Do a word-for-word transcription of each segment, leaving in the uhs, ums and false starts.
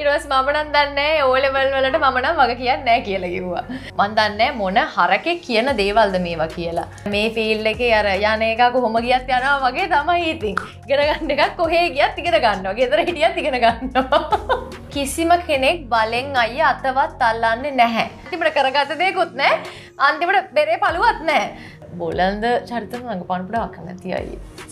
ඊට පස්සේ මම නම් දන්නේ නැහැ ඕ ලෙවල් වලට මම නම් වග කියන්නේ නැහැ කියලා කිව්වා. මං දන්නේ නැහැ මොන හරකේ කියන දේවල්ද මේවා කියලා. මේ ෆීල්ඩ් එකේ අර යන එක කොහොම ගියත් යනවා වගේ තමයි ඉතින්. ඉගෙන ගන්න එකක් කොහේ ගියත් ඉගෙන ගන්නවා. ගෙදර හිටියත් ඉගෙන ගන්නවා. කිසිම කෙනෙක් බලෙන් අයියා අතවත් අල්ලන්නේ නැහැ. අන්තිමට කරගත දෙයක්වත් නැහැ. අන්තිමට බෙරේ පළුවක් නැහැ. බොළඳ චරිතම රඟපාන පුඩාවක් නැති අයියේ.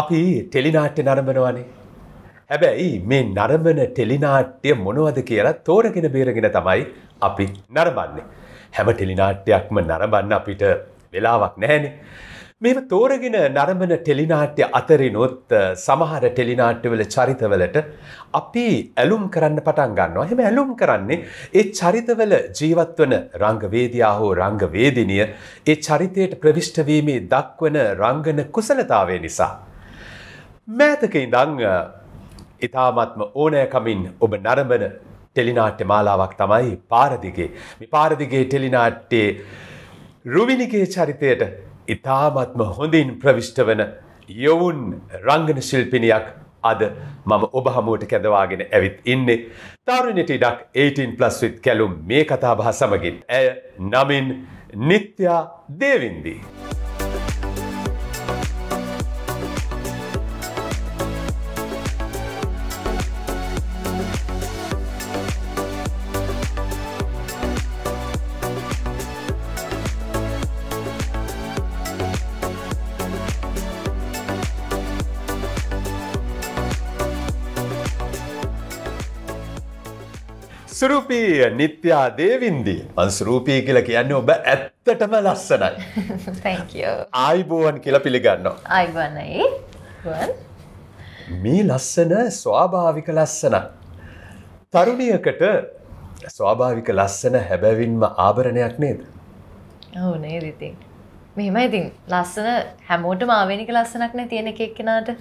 අපි ටෙලිනාට්‍ය නරඹනවානේ. හැබැයි මේ නරඹන ටෙලිනාට්‍ය මොනවද කියලා තෝරගෙන බේරගෙන තමයි අපි නරඹන්නේ. හැම ටෙලිනාට්‍යයක්ම නරඹන්න අපිට වෙලාවක් නැහැනේ. මේව තෝරගෙන නරඹන ටෙලිනාට්‍ය අතරිනොත් සමහර ටෙලිනාට්‍යවල චරිතවලට අපි ඇලුම් කරන්න පටන් ගන්නවා. එහෙම ඇලුම් කරන්නේ ඒ චරිතවල ජීවත් වන රංගවේදියා හෝ රංගවේදිනිය ඒ චරිතයට ප්‍රවිෂ්ඨ වීමේ දක්වන රංගන කුසලතාවය නිසා. මෑතක ඉඳන් ඉතාමත්ම ඕනෑකමින් ඔබ නරඹන ටෙලිනාට්‍ය මාලාවක් තමයි පාරදිගේ. මේ පාරදිගේ ටෙලිනාට්‍යයේ රුවිනිගේ චරිතයට ඉතාමත්ම හොඳින් ප්‍රවිෂ්ඨ වන යොවුන් රංගන ශිල්පිනියක් අද මම ඔබ හමුවට කැඳවාගෙන ඇවිත් ඉන්නේ. තරුණියට ඉඩක් eighteen plus with කැලුම් මේ කතාබහ සමගින්. ඇය නමින් නිත්‍යා දේවින්දි. ස්වරූපී නිත්‍යා දේවින්දි. මං ස්වරූපී කියලා කියන්නේ ඔබ ඇත්තටම ලස්සනයි. Thank you. ආයිබෝන් කියලා පිළිගන්නවා. ආයිබෝනයි. මේ ලස්සන ස්වාභාවික ලස්සන. තරුණියකට ස්වාභාවික ලස්සන හැබැවින්ම ආභරණයක් නේද? ඔව් නේද ඉතින්. මෙහෙමයි ඉතින් ලස්සන හැමෝටම ආවේනික ලස්සනක් නේ තියෙන එක එක්කෙනාට.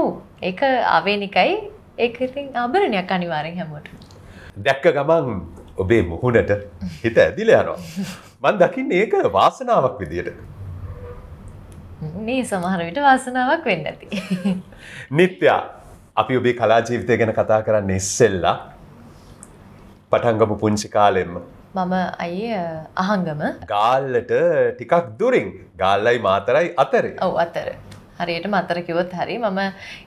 ඔව් ඒක ආවේනිකයි. ඒක ඉතින් ආභරණයක් අනිවාර්යෙන් හැමෝටම. දැක්ක ගමන් ඔබේ මුහුණට හිත ඇදිලා යනවා. මම දකින්නේ ඒක වාසනාවක් විදියට. මේ සමහර විට වාසනාවක් වෙන්නේ නැති. නිත්‍යා අපි ඔබේ කලා ජීවිතය ගැන කතා කරන්න ඉස්සෙල්ලා පටංගම පුංචි කාලෙම මම අයියේ අහංගම ගාල්ලට ටිකක් දුරින් ගාල්ලයි මාතරයි අතරේ. ඔව් අතර. හරියටම අතර කිව්වොත් හරි මම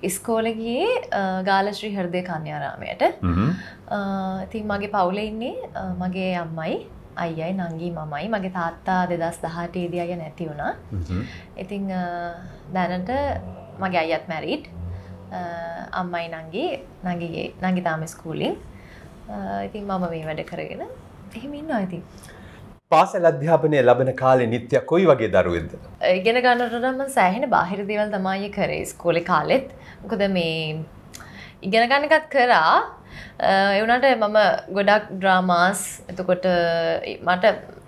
ඉස්කෝලේ ගියේ ගාල්ල ශ්‍රී හෘදේ කන්‍යාරාමයට. ඉතින් මගේ පවුලේ ඉන්නේ මගේ අම්මයි අයියයි නංගි මමයි මගේ තාත්තා twenty eighteen දී අය නැති වුණා. ඉතින් දැනට මගේ අයියාත් මැරීඩ්. අම්මයි නංගි නංගිගේ නංගි තාම ඉස්කෝලේ. ඉතින් මම මේ වැඩ කරගෙන එහෙම ඉන්නවා ඉතින්. පාසල් අධ්‍යාපනය ලබන කාලේ නිත්‍ය කොයි වගේ දරුවෙක්ද? ඉගෙන ගන්නට නම් මම සෑහෙන බාහිර දේවල් තමයි කරේ ඉස්කෝලේ කාලෙත්. මොකද මේ ඉගෙන ගන්න එකත් කරා ඒ වුණාට මම ගොඩක් ඩ්‍රාමාස් එතකොට මට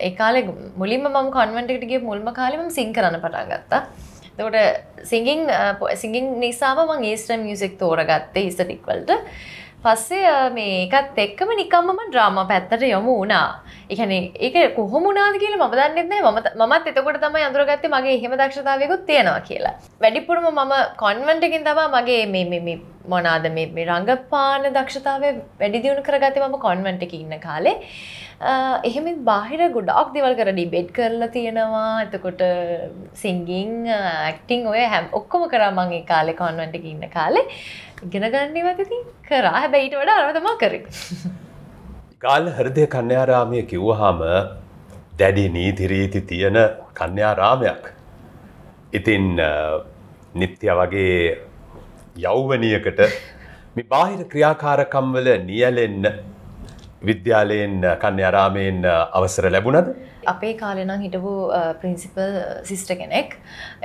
ඒ කාලේ මුලින්ම මම කන්වෙන්ට් එකට ගිය මුල්ම කාලේ මම සිං කරන්න පටන් ගත්තා. එතකොට සිංගින් සිංගින් නිසාම මම ඊස්ටර්න් මියුසික් තෝරගත්තේ ඉස්තටික් වලට. පස්සේ මේකත් එක්කම නිකම්ම මම ඩ්‍රාමා පැත්තට යමු වුණා. ඒ කියන්නේ ඒක කොහොම වුණාද කියලා මම දන්නේ නැහැ. මමත් එතකොට තමයි අඳුරගත්තේ මගේ එහෙම දක්ෂතාවයකුත් තියෙනවා කියලා. වැඩිපුරම මම කන්වෙන්ට් එකෙන් තමයි මගේ මේ මේ මොනවාද මේ මේ රංගපාන දක්ෂතාවය වැඩි දියුණු කරගත්තේ මම කන්වෙන්ට් එකේ ඉන්න කාලේ. එහෙමත් බාහිර ගොඩක් දේවල් කර ඩිබේට් කරලා තියෙනවා. එතකොට සිංගින්, ඇක්ටින් ඔය ඔක්කොම කරා මම ඒ කාලේ කන්වෙන්ට් එකේ ඉන්න කාලේ. ඉගෙන ගන්නවත් ඉතින් කරා. හැබැයි ඊට වඩා අරම තමයි කරේ. ගාල් හෘදේ කන්‍යාරාමයේ කිව්වහම දැඩි නීති රීති තියෙන කන්‍යාරාමයක්. ඉතින් නිත්‍ය වගේ යෞවනියකට මේ බාහිර ක්‍රියාකාරකම් වල නියැලෙන්න විද්‍යාලයෙන් කන්‍යාරාමයෙන් අවසර ලැබුණද? අපේ කාලේ නම් හිටපු ප්‍රින්සිපල් සිස්ටර් කෙනෙක්.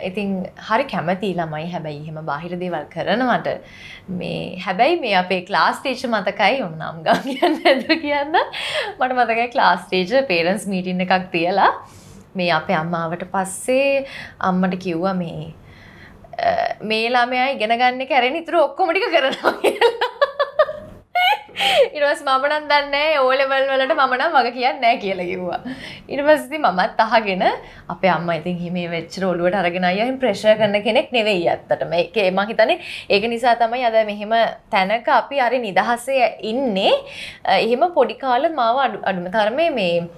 ඉතින් හරි කැමති ළමයි හැබැයි එහෙම බාහිර දේවල් කරනවට මේ හැබැයි මේ අපේ ක්ලාස් ටීචර් මතකයි උන්නම් ගම් කියන්න නේද කියන්න. මට මතකයි ක්ලාස් ටීචර් පේරන්ට්ස් මීටින් එකක් තියලා මේ අපේ අම්මාවට පස්සේ අම්මට කිව්වා මේ මේ ළමයා ඉගෙන ගන්න එක ඇරෙන ඉතුරු ඔක්කොම ටික කරනවා කියලා. ඊට පස්සේ මම නම් දන්නේ නැහැ ඕ ලෙවල් වලට මම නම් වග කියන්නේ නැහැ කියලා කිව්වා. ඊට පස්සේ ඉතින් මමත් අහගෙන අපේ අම්මා ඉතින් හිමේ වෙච්චර ඔළුවට අරගෙන අයියා හිම ප්‍රෙෂර් කරන කෙනෙක් නෙවෙයි ඇත්තටම. ඒක මම හිතන්නේ ඒක නිසා තමයි අද මෙහෙම තැනක අපි හරි නිදහසේ ඉන්නේ. එහෙම පොඩි කාලේ මාව අඩුම තරමේ මේ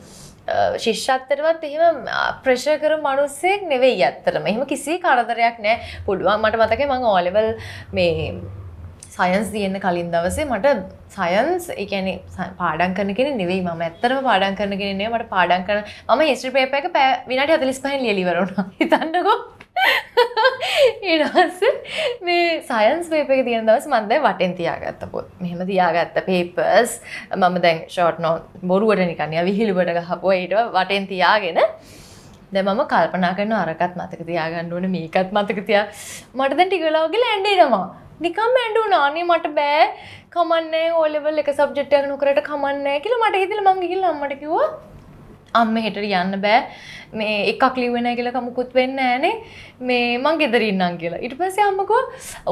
ශිෂ්‍යත්වයටවත් එහෙම ප්‍රෙෂර් කරන මිනිස්සෙක් නෙවෙයි ඇත්තටම. එහෙම කිසි කරදරයක් නැහැ. පුළුවන් මට මතකයි මම O level මේ සයන්ස් දින්න කලින් දවසේ මට සයන්ස් ඒ කියන්නේ පාඩම් කරන කෙනෙක් නෙවෙයි මම ඇත්තටම පාඩම් කරන කෙනෙක් නෙවෙයි මට පාඩම් කරන මම history paper එක විනාඩි හතළිස් පහෙන් ලියලා ඉවර වුණා. හිතන්නකෝ. ඊට පස්සේ මේ සයන්ස් paper එක දින දවස් මම දැන් වටෙන් තියාගත්ත පොත්. මෙහෙම තියාගත්ත papers මම දැන් short note බොරුවට නිකන් යා විහිළුවට ගහපුවා ඊට වටෙන් තියාගෙන දැන් මම කල්පනා කරනවා අරකට මතක තියාගන්න ඕනේ මේකත් මතක තියා මට දැන් ටික වෙලාවක් ගිහලා ඇඬ එනවා. නිකම්ම ඇඬුණා අනේ මට බෑ කමන්නේ O level එක subject එකක් නොකරට කමන්නේ කියලා මට හිතෙලා මම ගිහලා අම්මට කිව්වා අම්මේ හෙට යන්න බෑ මේ එකක් ලිව්වේ නැහැ කියලා කමුකුත් වෙන්නේ නැහනේ මේ මං ගෙදර ඉන්නම් කියලා. ඊට පස්සේ අම්ම කෝ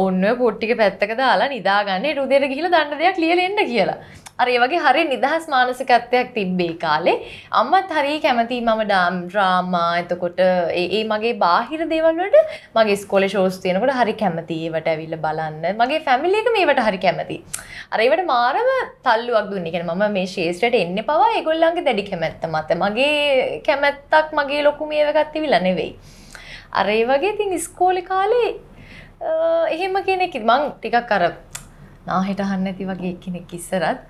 ඔන්න ඔය පොට් ටික පැත්තක දාලා නිදාගන්න ඊට උදේට ගිහිල්ලා දන්න දෙයක් ලියලා එන්න කියලා. අර ඒ වගේ හරිය නිදහස් මානසිකත්වයක් තිබ්බේ කාලේ. අම්මත් හරිය කැමතියි මම ඩ්‍රාමා එතකොට ඒ මගේ බාහිර දේවල් වලට මගේ ඉස්කෝලේ ෂෝස් තියෙනකොට හරිය කැමතියි ඒවට ඇවිල්ලා බලන්න. මගේ ෆැමිලි එක මේවට හරිය කැමතියි. අර ඒවට මාරම තල්ලුවක් දුන්නේ. ඒ කියන්නේ මම මේ ශේෂ්ත්‍රයට එන්නේ පවා ඒගොල්ලන්ගේ දැඩි කැමැත්ත මත මගේ කැමැත්තක් මගේ ලොකු මේවකක් තිබිලා නෙවෙයි. අර ඒ වගේ ඉතින් ඉස්කෝලේ කාලේ එහෙම කෙනෙක් මං ටිකක් අර නාහෙට අහන්න නැති වගේ කෙනෙක් ඉස්සරත්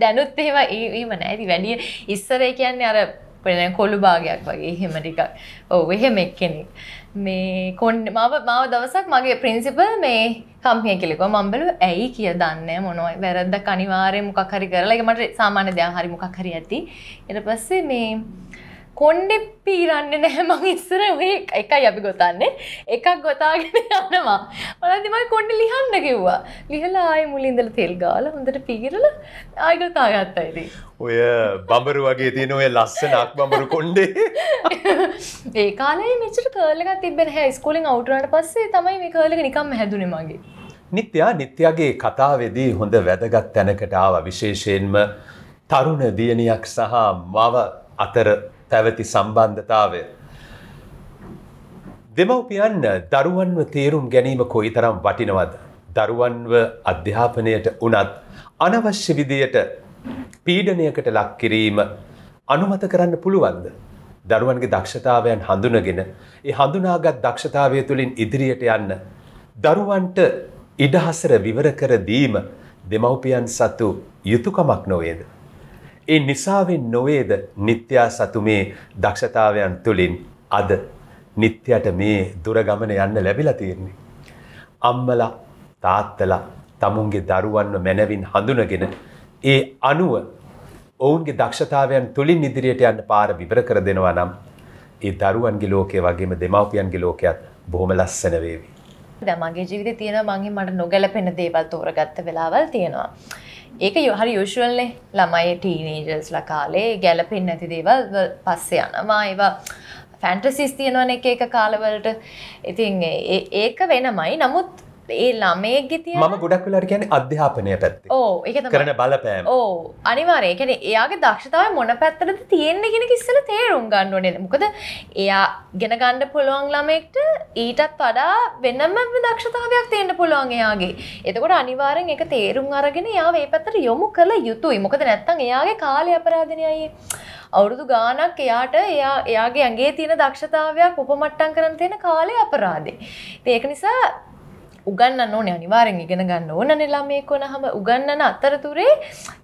දැනුත් එහෙම එහෙම නැහැ. ඉතින් වැඩි ඉස්සර ඒ කියන්නේ අර කොළු භාගයක් වගේ එහෙම ටිකක්. ඔව් එහෙම එක්කෙනෙක්. මේ කොන්නේ මාව මාව දවසක් මගේ ප්‍රින්සිපල් මේ කම්පිය කියලා කිව්වා. මම බැලුවා ඇයි කියලා දන්නේ නැහැ මොනවා වැරද්දක් අනිවාර්යයෙන් මොකක් හරි කරලා. ඒක මට සාමාන්‍ය දෙයක් හරි මොකක් හරි ඇති. ඊට පස්සේ මේ කොණ්ඩේ පීරන්නේ නැහැ මම ඉස්සර ඔය එකයි අපි ගොතන්නේ එකක් ගොතාගෙන යනවා බලද්දි මම කොණ්ඩේ ලිහන්න කිව්වා ලිහලා ආයේ මුලින් ඉඳලා තෙල් ගාලා හොඳට පීරලා ආයෙ ගොතා ගත්තා. ඉතින් ඔය බඹරු වගේ තියෙන ඔය ලස්සන අක් බඹරු කොණ්ඩේ ඒ කාලේ මෙච්චර කර්ල් එකක් තිබ්බේ නැහැ. ඉස්කෝලෙන් අවුට් වුණාට පස්සේ තමයි මේ කර්ල් එක නිකම්ම හැදුනේ මගේ. නිත්‍යා නිත්‍යාගේ කතාවේදී හොඳ වැදගත් තැනකට ආවා. විශේෂයෙන්ම තරුණ දියණියක් සහ මව අතර පැවති සම්බන්ධතාවය. දෙමව්පියන් දරුවන්ව තේරුම් ගැනීම කොයිතරම් වටිනවද? දරුවන්ව අධ්‍යාපනයට උනත් අනවශ්‍ය විදියට පීඩනයකට ලක් කිරීම අනුමත කරන්න පුළුවන්ද? දරුවන්ගේ දක්ෂතාවයන් හඳුනගෙන ඒ හඳුනාගත් දක්ෂතාවය තුළින් ඉදිරියට යන්න දරුවන්ට ඉඩහසර විවර කර දීම දෙමව්පියන් සතු යුතුයකමක් නොවේද? ඒ නිසාවෙන් නොවේද නිත්‍යා සතුමේ දක්ෂතාවයන් තුළින් අද නිත්‍යට මේ දුරගමන යන්න ලැබිලා තියෙන්නේ. අම්මලා තාත්තලා තමුන්ගේ දරුවන්ව මැනවින් හඳුනගෙන ඒ අනුව ඔවුන්ගේ දක්ෂතාවයන් තුළින් ඉදිරියට යන්න පාර විවර කර දෙනවා නම් ඒ දරුවන්ගේ ලෝකයේ වගේම දෙමව්පියන්ගේ ලෝකයත් බොහොම ලස්සන වේවි. දැන් මගේ ජීවිතේ තියෙනවා මං හිතන්නේ මට නොගැලපෙන දේවල් තෝරගත්ත වෙලාවල් තියෙනවා. ඒක හරි යූෂුවල් නේ ළමයි ටීනේජර්ස්ලා කාලේ ගැලපෙන්නේ නැති දේවල් පස්සේ යනවා. ඒවා ෆැන්ටසිස් තියෙනවනේ එක එක කාලවලට. ඉතින් ඒක වෙනමයි. නමුත් ඒ ළමයේගේ තියෙන මම ගොඩක් වෙලාට කියන්නේ අධ්‍යාපනය පැත්තේ. ඔව් ඒක තමයි. කරන බලපෑම. ඔව් අනිවාර්යයෙන්. ඒ කියන්නේ එයාගේ දක්ෂතාවය මොන පැත්තටද තියෙන්නේ කියන එක ඉස්සෙල්ලා තේරුම් ගන්න ඕනේ. මොකද එයා ඉගෙන ගන්න පුළුවන් ළමයෙක්ට ඊටත් වඩා වෙනම දක්ෂතාවයක් තියෙන්න පුළුවන් එයාගේ. එතකොට අනිවාර්යෙන් ඒක තේරුම් අරගෙන එයා මේ පැත්තට යොමු කළ යුතුයි. මොකද නැත්තම් එයාගේ කාලය අපරාධනේ අයියේ. අවුරුදු ගාණක් එයාට එයා එයාගේ ඇඟේ තියෙන දක්ෂතාවයක් උපමට්ටම් කරන් තියෙන කාලේ අපරාධේ. ඉතින් ඒක නිසා උගන්නන්න ඕනේ අනිවාර්යෙන් ඉගෙන ගන්න ඕනනේ ළමයෙක් වුණාම උගන්නන අතරතුරේ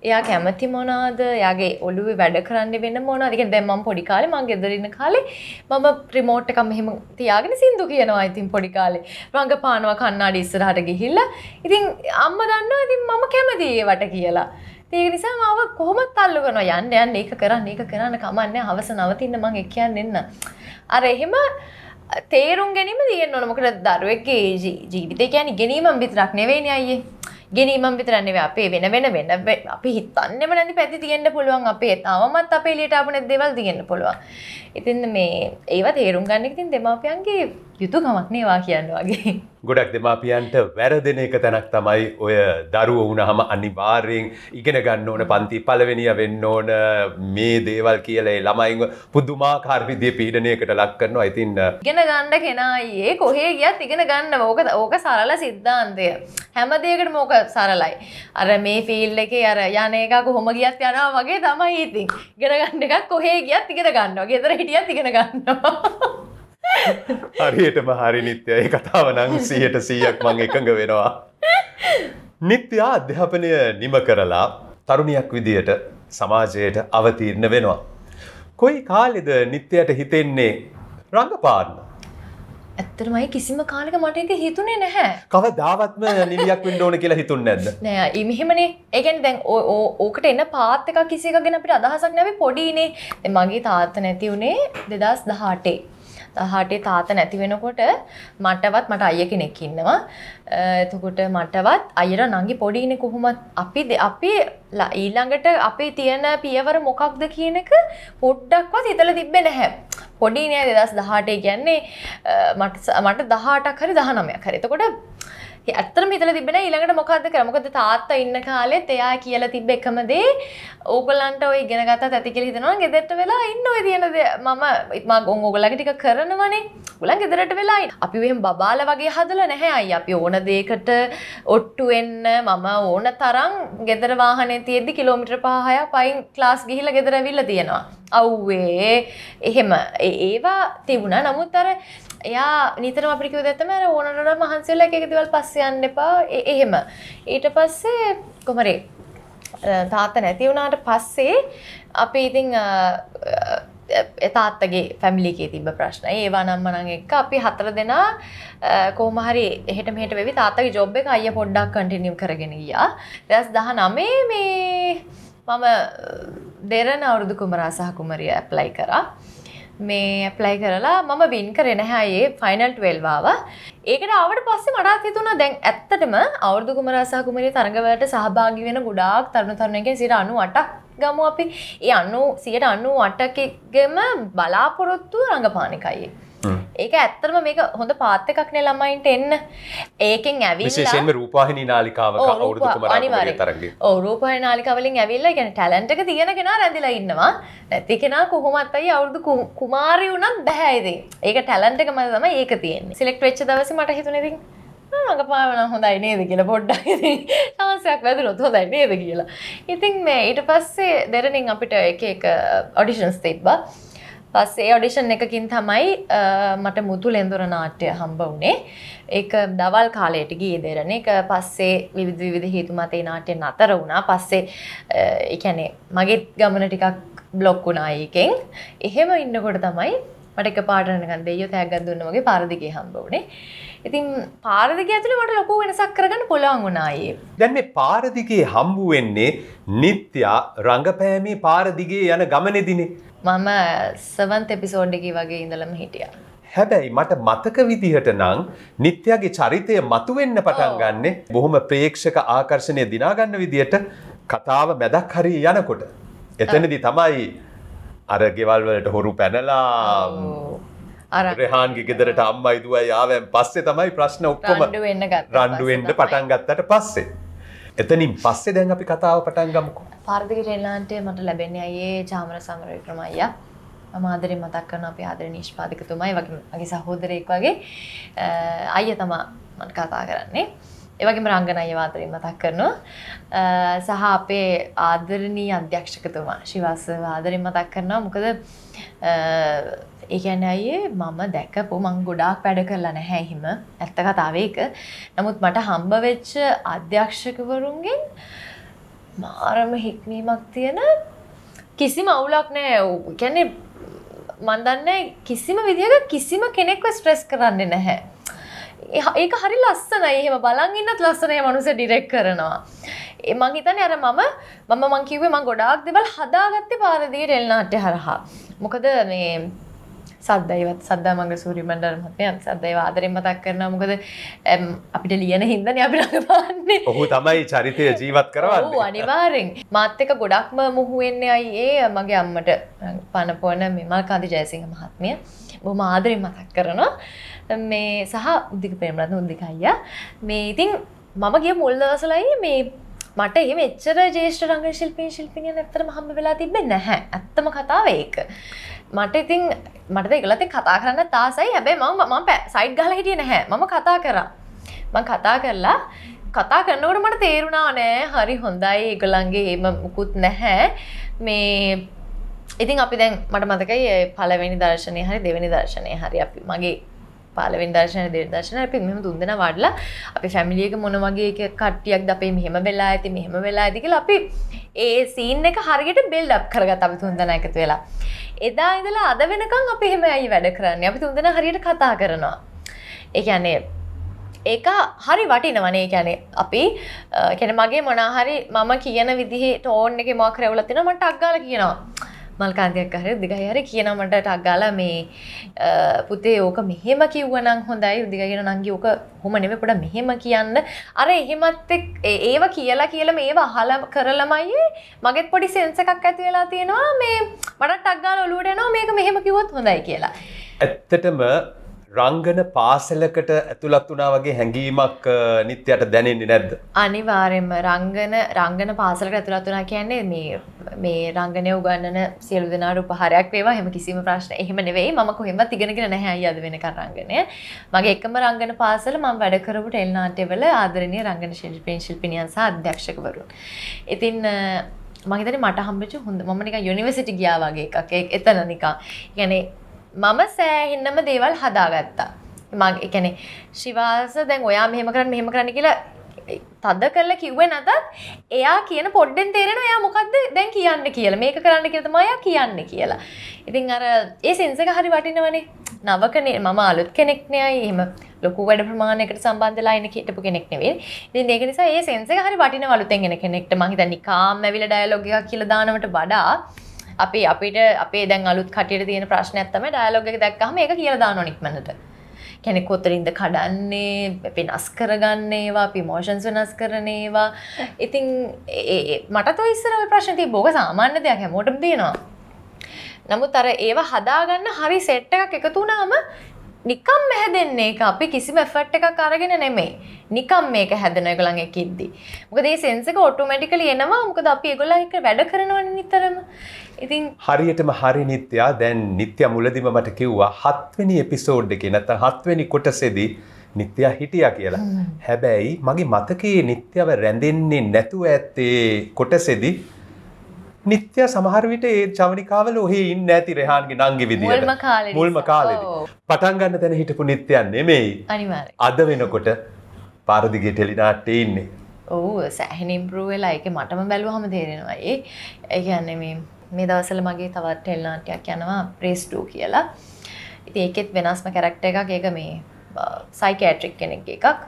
එයා කැමති මොනවාද එයාගේ ඔළුවේ වැඩ කරන්න වෙන මොනවාද කියන්නේ දැන් මම පොඩි කාලේ මං ගෙදර ඉන්න කාලේ මම රිමෝට් එකක් මෙහෙම තියාගෙන සින්දු කියනවා ඉතින් පොඩි කාලේ රංගපානවා කන්නාඩි ඉස්සරහට ගිහිල්ලා ඉතින් අම්මා දන්නවා ඉතින් මම කැමති ඒවට කියලා ඒක නිසා මාව කොහොමත් අල්ලු කරනවා යන්න යන්න ඒක කරන්න ඒක කරන්න කමන්නේ හවස නවතින්න මං එක් කියන්න එන්න අර එහෙම තේරුම් ගැනීම තියෙන්න ඕන මොකද දරුවෙක්ගේ ජීවිතේ කියන්නේ ගැනීමම විතරක් නෙවෙයිනේ අයියේ ගැනීමම විතරක් නෙවෙයි අපේ වෙන වෙන වෙන අපි හිතන්නේම නැති පැති තියෙන්න පුළුවන් අපේ තවමත් අපේ එළියට ආපු නැති දේවල් තියෙන්න පුළුවන්. ඉතින් මේ ඒවා තේරුම් ගන්න එක ඉතින් දෙමාපියන්ගේ යුතුයකමක් නේවා කියන්න වගේ. ගොඩක් දෙමාපියන්ට වැරදෙන එක තැනක් තමයි ඔය දරුවෝ වුණාම අනිවාර්යෙන් ඉගෙන ගන්න ඕන පන්ති පළවෙනියා වෙන්න ඕන මේ දේවල් කියලා ඒ ළමයින්ව පුදුමාකාර විදිහේ පීඩනයකට ලක් කරනවා. ඉතින් ඉගෙන ගන්න කෙනා අයියේ කොහේ ගියත් ඉගෙන ගන්නවා. ඕක ඕක සරල સિદ્ધාන්තය. හැම දෙයකටම ඕක සරලයි. අර මේ ෆීල්ඩ් එකේ අර යන එක කොහොම ගියත් යනවා වගේ තමයි ඉතින්. ඉගෙන ගන්න එකක් කොහේ ගියත් ඉගෙන ගන්නවා. ගෙදර හිටියත් ඉගෙන ගන්නවා. හරියටම හරි නිත්‍යයි කතාව නම් සීයට සීයක් මම එකඟ වෙනවා. නිත්‍ය අධ්‍යාපනය නිම කරලා තරුණියක් විදියට සමාජයට අවතීර්ණ වෙනවා. කොයි කාලෙද නිත්‍යයට හිතෙන්නේ රංගපාන්න? ඇත්තටමයි කිසිම කාලයක මට ඒක හිතුනේ නැහැ. කවදාවත්ම නිලියක් වෙන්න ඕන කියලා හිතුන්නේ නැද්ද? නෑ, මෙහෙමනේ. ඒ කියන්නේ දැන් ඕකට එන පාත් එකක් කිසි එකක් ගැන අපිට අදහසක් නැහැ. පොඩිනේ. දැන් මගේ තාත්තා නැති උනේ දෙදහස් දහඅටේ. දහඅටේ තාත්තා නැති වෙනකොට මටවත් මට අයියා කෙනෙක් ඉන්නවා. එතකොට මටවත් අයියා නංගි පොඩිනේ කොහොමත් අපි අපි ඊළඟට අපේ තියෙන පියවර මොකක්ද කියන එක පොඩ්ඩක්වත් හිතලා තිබ්බේ නැහැ. පොඩි නෑ දෙදහස් දහඅටේ කියන්නේ මට මට දහඅටක් හරි දහනවයක් හරි. එතකොට ඇත්තටම හිතලා තිබ්බේ නෑ ඊළඟට මොකද්ද කරා. මොකද තාත්තා ඉන්න කාලෙත් එයා කියලා තිබ්බ එකම දේ ඕගලන්ට ඔය ඉගෙන ගත්තත් ඇති කියලා හිතනවා. ගෙදරට වෙලා ඉන්න ඔය තියෙන දේ මම මම ඕගලගේ ටික කරනවනේ. ඕගලන් ගෙදරට වෙලා ඉන්න. අපි එහෙම බබාලා වගේ හදලා නැහැ අයියා. අපි ඕන දෙයකට ඔට්ටු වෙන්න මම ඕන තරම් ගෙදර වාහනේ තියෙද්දි කිලෝමීටර් පහ හය පයින් ක්ලාස් ගිහිල්ලා ගෙදර ඇවිල්ලා තියෙනවා. අව්වේ එහෙම ඒවා තිබුණා. නමුත් අර එයා නිතරම අපිට කිව්ව දෙයක් තමයි අර ඕනරට මහන්සි වෙලා එක එක දේවල් පස්සේ යන්න එපා. එහෙම ඊට පස්සේ කොහමරි තාත්තා නැති වුණාට පස්සේ අපි ඉතින් ඒ තාත්තගේ ෆැමිලි එකේ තිබ්බ ප්‍රශ්න. ඒවා නම් මනම් එක්ක අපි හතර දෙනා කොහොම හරි එහෙට මෙහෙට වෙවි තාත්තගේ ජොබ් එක අයියා පොඩ්ඩක් කන්ටිනියු කරගෙන ගියා. දෙදහස් දහනවයේ මේ මම දෙරණ අවුරුදු කුමරා සහ කුමරිය ඇප්ලයි කරා. මේ ඇප්ලයි කරලා මම වින් කරේ නැහැ අයියේ ෆයිනල් ට්වෙල්ව් ආවා. ඒකට ආවට පස්සේ මට හිතුණා දැන් ඇත්තටම අවුරුදු කුමරා සහ කුමරිය තරඟවලට සහභාගී වෙන ගොඩාක් තරුණ තරුණියන්ගේ සියයට අනූඅටක් ගමු අපි. ඒ සියයට අනූඅටක ගෙම බලාපොරොත්තු රංගපාන එකයි. ඒක ඇත්තටම මේක හොඳ පාත් එකක් නේ ළමයින්ට එන්න. ඒකෙන් ඇවිල්ලා විශේෂයෙන්ම රූපවාහිනී නාලිකාවක අවුරුදු කුමාරකගේ තරගයේ. ඔව් රූපවාහිනී නාලිකාවලින් ඇවිල්ලා يعني ටැලන්ට් එක තියෙන කෙනා රැඳිලා ඉන්නවා. නැති කෙනා කොහොමත් අය අවුරුදු කුමාරි වුණත් බෑ ඉතින්. ඒක ටැලන්ට් එක මත තමයි ඒක තියෙන්නේ. සිලෙක්ට් වෙච්ච දවසේ මට හිතුණේ ඉතින් රංගපාව නම් හොඳයි නේද කියලා පොඩ්ඩක් ඉතින් chance එකක් වැදුනොත් හොඳයි නේද කියලා. ඉතින් මේ ඊට පස්සේ දෙරණින් අපිට එක එක ඔඩිෂන්ස් තිබ්බා. පස්සේ ඔඩිෂන් එකකින් තමයි මට මුතු ලෙන්දොර නාට්‍ය හම්බ වුණේ. ඒක දවල් කාලයට ගියේ දෙරණ. ඒක පස්සේ විවිධ විවිධ හේතු මත ඒ නාට්‍ය නතර වුණා. පස්සේ ඒ කියන්නේ මගේ ගමන ටිකක් බ්ලොක් වුණා ඒකෙන්. එහෙම ඉන්නකොට තමයි මට එකපාරට නිකන් දෙයියෝ තෑග්ගක් දුන්නා වගේ පාරදිගේ හම්බ වුණේ. ඉතින් පාරදිගේ ඇතුලේ මට ලොකු වෙනසක් කරගන්න පුළුවන් වුණා අයියේ. දැන් මේ පාරදිගේ හම්බ වෙන්නේ නිත්‍යා රංගපෑමේ පාරදිගේ යන ගමනේදීනේ. මම සෙවන්ත් එපිසෝඩ් එකේ වගේ ඉඳලම හිටියා. හැබැයි මට මතක විදිහට නම් නිත්‍යාගේ චරිතය මතුවෙන්න පටන් ගන්නෙ බොහොම ප්‍රේක්ෂක ආකර්ෂණය දිනා ගන්න විදිහට කතාව මැදක් හරිය යනකොට. එතනදී තමයි අර ගෙවල් වලට හොරු පැනලා රෙහාන්ගේ ගෙදරට අම්මා ඉදුවයි ආවෙන් පස්සේ තමයි ප්‍රශ්න ඔක්කොම රණ්ඩු වෙන්න ගත්තා. රණ්ඩු වෙන්න පටන් ගත්තට පස්සේ. එතනින් පස්සේ දැන් අපි කතාව පටන් ගමුකෝ. පාරදිගේ ටෙලන්ටේ මට ලැබෙන්නේ අයියේ චාමර සමරවික්‍රම අයියා. මම ආදරෙන් මතක් කරන අපේ ආදරණීය නිෂ්පාදකතුමයි වගේ මගේ සහෝදරයෙක් වගේ අයියා තමයි මම කතා කරන්නේ. ඒ වගේම රංගන අයියා ආදරෙන් මතක් කරනවා සහ අපේ ආදරණීය අධ්‍යක්ෂකතුමා ශිවස්සව ආදරෙන් මතක් කරනවා මොකද ඒ කියන්නේ අයියේ මම දැකපු මම ගොඩාක් වැඩ කරලා නැහැ හිම ඇත්ත කතාව ඒක නමුත් මට හම්බ වෙච්ච අධ්‍යක්ෂකවරුන්ගෙන් මාරම හික්මීමක් තියෙන කිසිම අවුලක් නැහැ කියන්නේ මන් දන්නේ කිසිම විදියක කිසිම කෙනෙක්ව ස්ට්‍රෙස් කරන්නේ නැහැ ඒක හරි ලස්සනයි. එහෙම බලන් ඉන්නත් ලස්සනයි මනුස්සය ඩිරෙක්ට් කරනවා. ඒ මං හිතන්නේ අර මම මම මං කිව්වේ මං ගොඩාක් දේවල් හදාගත්තේ පාරදිගේ ටෙලි නාට්‍ය හරහා. මොකද මේ සද්දයිවත් සද්දාමංගල සූරියමණ්ඩල මහත්මයා සද්දයිව ආදරෙන් මතක් කරනවා. මොකද අපිට ලියන හින්දානේ අපි ළඟ බලන්නේ. ඔහු තමයි චරිතය ජීවත් කරවන්නේ. ඔව් අනිවාර්යෙන්. මාත් එක්ක ගොඩක්ම මුහු වෙන්නේ අයියේ මගේ අම්මට පනපොන මෙමල් කාන්ති ජයසිංහ මහත්මිය. බොහොම ආදරෙන් මතක් කරනවා මේ සහ උද්දික ප්‍රේමරත්න උද්දික අයියා මේ ඉතින් මම ගිය මුල් දවසලයි මේ මට එහෙම එච්චර ජේෂ්ඨ රංගන ශිල්පීන් ශිල්පිනියන් ඇත්තටම හම්බ වෙලා තිබෙන්නේ නැහැ ඇත්තම කතාව ඒක මට ඉතින් මට ඒගොල්ලත් එක්ක කතා කරන්න තාසයි හැබැයි මම මම සයිඩ් ගහලා හිටියේ නැහැ මම කතා කරා මම කතා කරලා කතා කරනකොට මට තේරුණා නෑ හරි හොඳයි ඒගොල්ලන්ගේ එහෙම මුකුත් නැහැ මේ ඉතින් අපි දැන් මට මතකයි පළවෙනි දර්ශනය හරි දෙවෙනි දර්ශනය හරි අපි මගේ පළවෙනි දර්ශනය දෙවෙනි දර්ශනය අපි මෙහෙම තුන් දෙනා වඩලා අපි ෆැමිලි එක මොන වගේ එක කට්ටියක්ද අපි මෙහෙම වෙලා ඇති මෙහෙම වෙලා ඇති කියලා අපි ඒ සීන් එක හරියට බිල්ඩ් අප් කරගත්තා අපි තුන් දෙනා එකතු වෙලා එදා ඉඳලා අද වෙනකන් අපි එහෙම ඇයි වැඩ කරන්නේ අපි තුන් දෙනා හරියට කතා කරනවා ඒ කියන්නේ ඒක හරි වටිනවනේ ඒ කියන්නේ අපි කියන්නේ මගේ මොනා හරි මම කියන විදිහේ ටෝන් එකේ මොකක් හරි වුණා තියෙනවා මට අග්ගාලා කියනවා මල්කාන්තියක් හරි උද්දිකයි හරි කියනවා මට ටක් ගාලා මේ පුතේ ඕක මෙහෙම කිව්වනම් හොඳයි උද්දිකයි කියන නංගි ඕක කොහොම නෙමෙයි පොඩ්ඩක් මෙහෙම කියන්න අර එහෙමත් ඒව කියලා කියලා මේව අහලා කරලමයි මගෙත් පොඩි සෙන්ස් එකක් ඇති වෙලා තියෙනවා මේ මට ටක් ගාලා ඔළුවට එනවා මේක මෙහෙම කිව්වොත් හොඳයි කියලා ඇත්තටම රංගන පාසලකට ඇතුළත් වුණා වගේ හැඟීමක් නිත්‍යට දැනෙන්නේ නැද්ද? අනිවාර්යයෙන්ම රංගන රංගන පාසලකට ඇතුළත් වුණා කියන්නේ මේ මේ රංගනය උගන්වන සියලු දෙනාට උපහාරයක් වේවා. එහෙම කිසිම ප්‍රශ්න එහෙම නෙවෙයි. මම කොහෙවත් ඉගෙනගෙන නැහැ අයියා අද වෙනකන් රංගනය. මගේ එකම රංගන පාසල මම වැඩ කරපු ටෙලි නාට්‍යවල ආදරණීය රංගන ශිල්පීන් ශිල්පිනියන් සහ අධ්‍යක්ෂකවරුන්. ඉතින් මම හිතන්නේ මට හම්බෙච්ච හොඳ මම නිකන් යුනිවර්සිටි ගියා වගේ එකක්. එතන නිකන්. يعني මම සෑහෙන්නම දේවල් හදාගත්තා. මම ඒ කියන්නේ ශිවාස දැන් ඔයා මෙහෙම කරන්න මෙහෙම කරන්න කියලා තද කරලා කිව්වේ නැතත් එයා කියන පොඩ්ඩෙන් තේරෙනවා එයා මොකද්ද දැන් කියන්නේ කියලා. මේක කරන්න කියලා තමයි එයා කියන්නේ කියලා. ඉතින් අර ඒ සෙන්ස් එක හරි වටිනවනේ. නවකනේ මම අලුත් කෙනෙක් නෙවෙයි. එහෙම ලොකු වැඩ ප්‍රමාණයකට සම්බන්ධලා ඉන්න හිටපු කෙනෙක් නෙවෙයි. ඉතින් ඒක නිසා ඒ සෙන්ස් එක හරි වටිනවලු තෙන් එන කෙනෙක්ට මම හිතන්නේ කාම් ඇවිල්ලා ඩයලොග් එකක් කියලා දානවට වඩා අපි අපිට අපේ දැන් අලුත් කටියට තියෙන ප්‍රශ්නයක් තමයි ඩයලොග් එක දැක්කහම ඒක කියලා දානවා නික්මනට. කියන්නේ කොතරින්ද කඩන්නේ, වෙනස් කරගන්නේ ඒවා, අපි ඉමෝෂන්ස් වෙනස් කරන ඒවා. ඉතින් මටත් ඔය ඉස්සර ඔය ප්‍රශ්න තිබ්බ. ඕක සාමාන්‍ය දෙයක් හැමෝටම තියෙනවා. නමුත් අර ඒවා හදාගන්න හරි සෙට් එකක් එකතු වුණාම නිකම් හැදෙන්නේ ඒක. අපි කිසිම එෆර්ට් එකක් අරගෙන නෙමෙයි. නිකම් මේක හැදෙන ඒගොල්ලන් එක්කෙද්දි. මොකද මේ සෙන්ස් එක ඔටෝමැටිකලි එනවා. මොකද අපි ඒගොල්ලන් එක්ක වැඩ කරනවනේ නිතරම. ඉතින් හරියටම හරි නිත්‍යා දැන් නිත්‍යා මුලදීම මට කිව්වා හත් වෙනි එපිසෝඩ් එකේ නැත්නම් හත් වෙනි කොටසේදී නිත්‍යා හිටියා කියලා. හැබැයි මගේ මතකයේ නිත්‍යව රැඳෙන්නේ නැතුව ඇත්තේ කොටසේදී නිත්‍ය සමහර විට ඒ චවනිකාවල ඔහි ඉන්නේ නැති රෙහාන්ගේ නංගි විදියට මුල්ම කාලේ මුල්ම කාලේදී පටන් ගන්න තැන හිටපු නිත්‍ය නෙමෙයි අනිවාර්යයෙන් අද වෙනකොට පාරදිගේ ටෙලි නාට්‍යයේ ඉන්නේ. ඔව් සෑහෙන ඉම්ප්‍රූව් වෙලා ඒක මටම බැලුවාම තේරෙනවා. ඒ ඒ කියන්නේ මේ මේ දවස්වල මගේ තවත් ටෙලි නාට්‍යයක් යනවා ප්‍රේස් ඩූ කියලා. ඉතින් ඒකෙත් වෙනස්ම කැරක්ටර් එකක්. ඒක මේ සයිකියාට්‍රික් කෙනෙක්ගේ එකක්.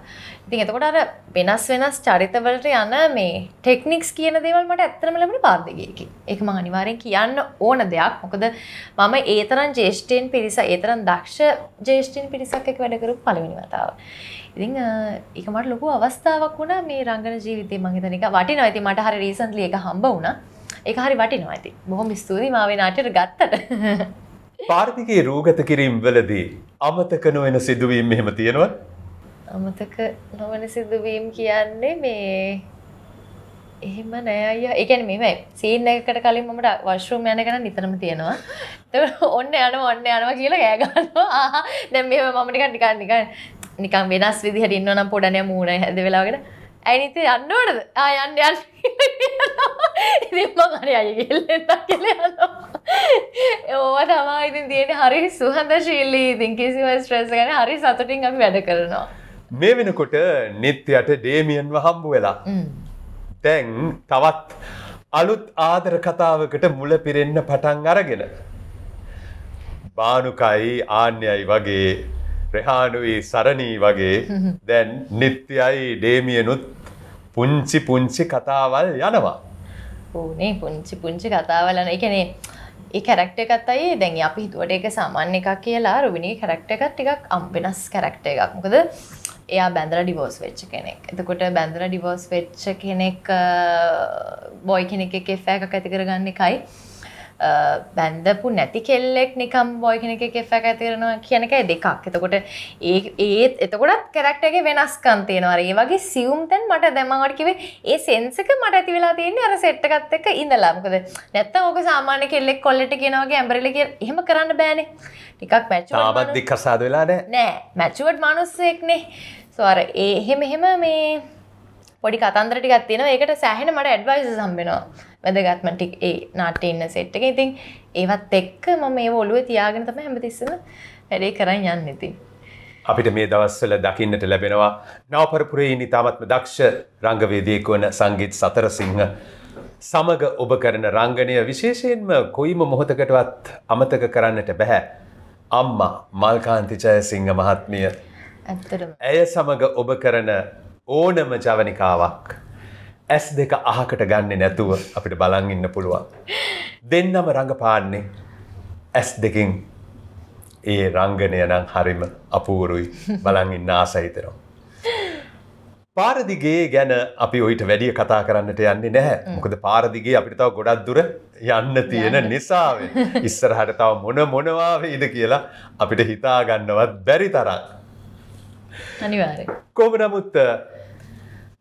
ඉතින් එතකොට අර වෙනස් වෙනස් චරිතවලට යන මේ ටෙක්නික්ස් කියන දේවල් මට ඇත්තටම ලැබුණේ පාරදිගේ එකෙන්. ඒක මම අනිවාර්යෙන් කියන්න ඕන දෙයක්. මොකද මම ඒ තරම් ජේෂ්ඨයන් පිරිස, ඒ තරම් දක්ෂ ජේෂ්ඨයන් පිරිසක් එක්ක වැඩ කරපු පළවෙනි වතාව. ඉතින් ඒක මට ලොකු අවස්ථාවක් වුණා මේ රංගන ජීවිතේ. මම හිතන එක වටිනවා. ඉතින් මට හරි රීසන්ට්ලි ඒක හම්බ වුණා. ඒක හරි වටිනවා. ඉතින් බොහොම ස්තුතියි මාව ඒ නාට්‍යයට ගත්තට. පාරදිගේ රූගත කිරීම වලදී අමතක නොවන සිදුවීම් එහෙම තියෙනවද? අමතක නොවන සිදුවීම් කියන්නේ මේ එහෙම නෑ අයියා. ඒ කියන්නේ මේ සීන් එකකට කලින් මම වොෂ්රූම් යන ගමන් නිතරම තියෙනවා. ඒක ඔන්න යනවා ඔන්න යනවා කියලා ගෑ ගන්නවා. ආහා දැන් මෙහෙම මම නිකන් නිකන් නිකන් නිකන් වෙනස් විදිහට ඉන්නව නම් පොඩනේ මූණ හැද වෙලා වගේ. ඇයි නිතේ යන්න ඕනද? ආ යන්න යන්න. ඉතින් මම හරි අයියා කියලා කියලා යනවා. ඕවා තමයි ඉතින් තියෙන්නේ. හරි සුහදශීලී ඉතින් කිසිම ස්ට්‍රෙස් ගන්න හරි සතුටින් අපි වැඩ කරනවා. මේ වෙනකොට නිත්‍යට ඩේමියන්ව හම්බ වෙලා. දැන් තවත් අලුත් ආදර කතාවකට මුල පිරෙන්න පටන් අරගෙන බානුකයි ආන්‍යයි වගේ රෙහානුයි සරණී වගේ දැන් නිත්‍යයි ඩේමියනුත් පුංචි පුංචි කතාවල් යනවා. ඕනේ පුංචි පුංචි කතාවල් යනවා. ඒ කියන්නේ ඒ කැරක්ටර් එකත් අය දැන් අපි හිතුවට ඒක සාමාන්‍ය එකක් කියලා රුවිනී කැරක්ටර් එකත් ටිකක් වෙනස් කැරක්ටර් එකක්. මොකද එයා බැඳලා ඩිවෝස් වෙච්ච කෙනෙක්. එතකොට බැඳලා ඩිවෝස් වෙච්ච කෙනෙක් බොයි කෙනෙක් එක්ක එෆයක් ඇති කරගන්න එකයි බැඳපු නැති කෙල්ලෙක් නිකම් බොයි කෙනෙක් එක්ක එෆයක් ඇති කරනවා කියන එකයි දෙකක්. එතකොට ඒ ඒත් එතකොටත් කැරක්ටර් එකේ වෙනස්කම් තියෙනවා. ඒ වගේ සියුම් දැන් මට දැන් මම වට කිව්වේ ඒ සෙන්ස් එක මට ඇති වෙලා තියෙන්නේ අර සෙට් එකත් එක්ක ඉඳලා. මොකද නැත්තම් ඕක සාමාන්‍ය කෙල්ලෙක් කොල්ලෙට කියනවා වගේ ඇම්බරෙලි කියන එහෙම කරන්න බෑනේ. ටිකක් මැචුවර්ඩ් තාමත් දික් කසාද වෙලා නැහැ. නෑ මැචුවර්ඩ් මිනිස්සෙක්නේ. So, එහෙම එහෙම මේ පොඩි කතන්දර ටිකක් තියෙනවා. ඒකට සෑහෙන මට ඇඩ්වයිසස් හම්බ වෙනවා. වැදගත්ම ටික ඒ නාට්‍ය ඉන්න සෙට් එකේ. ඉතින් ඒවත් එක්ක මම ඒව ඔළුවේ තියාගෙන තමයි හැමතිස්සෙම වැඩේ කරන් යන්නේ ඉතින්. අපිට මේ දවස්වල දකින්නට ලැබෙනවා නවපරපුරේ ඉන්න තාමත්ම දක්ෂ රංගවේදියෙකු වන සංගීත් සතරසිංහ සමග ඔබ කරන රංගනය විශේෂයෙන්ම කොයිම මොහොතකටවත් අමතක කරන්නට බෑ. අම්මා මල්කාන්ති ජයසිංහ මහත්මිය ඇය සමග ඔබ කරන ඕනම ජවනිකාවක් ඇස් දෙක අහකට ගන්න නැතුව අපිට බලන් ඉන්න පුළුවන්. දෙන්නම රඟපාන්නේ ඇස් දෙකෙන්. ඒ රංගනය නම් හරිම අපූරුයි. බලන් ඉන්න ආසයි හිතෙනවා. පාරදිගේ ගැන අපි ඔයිට වැඩිය කතා කරන්නට යන්නේ නැහැ. මොකද පාරදිගේ අපිට තව ගොඩක් දුර යන්න තියෙන නිසාවෙන් ඉස්සරහට තව මොන මොනවා වේද කියලා අපිට හිතා ගන්නවත් බැරි තරම්. කොහොම නමුත්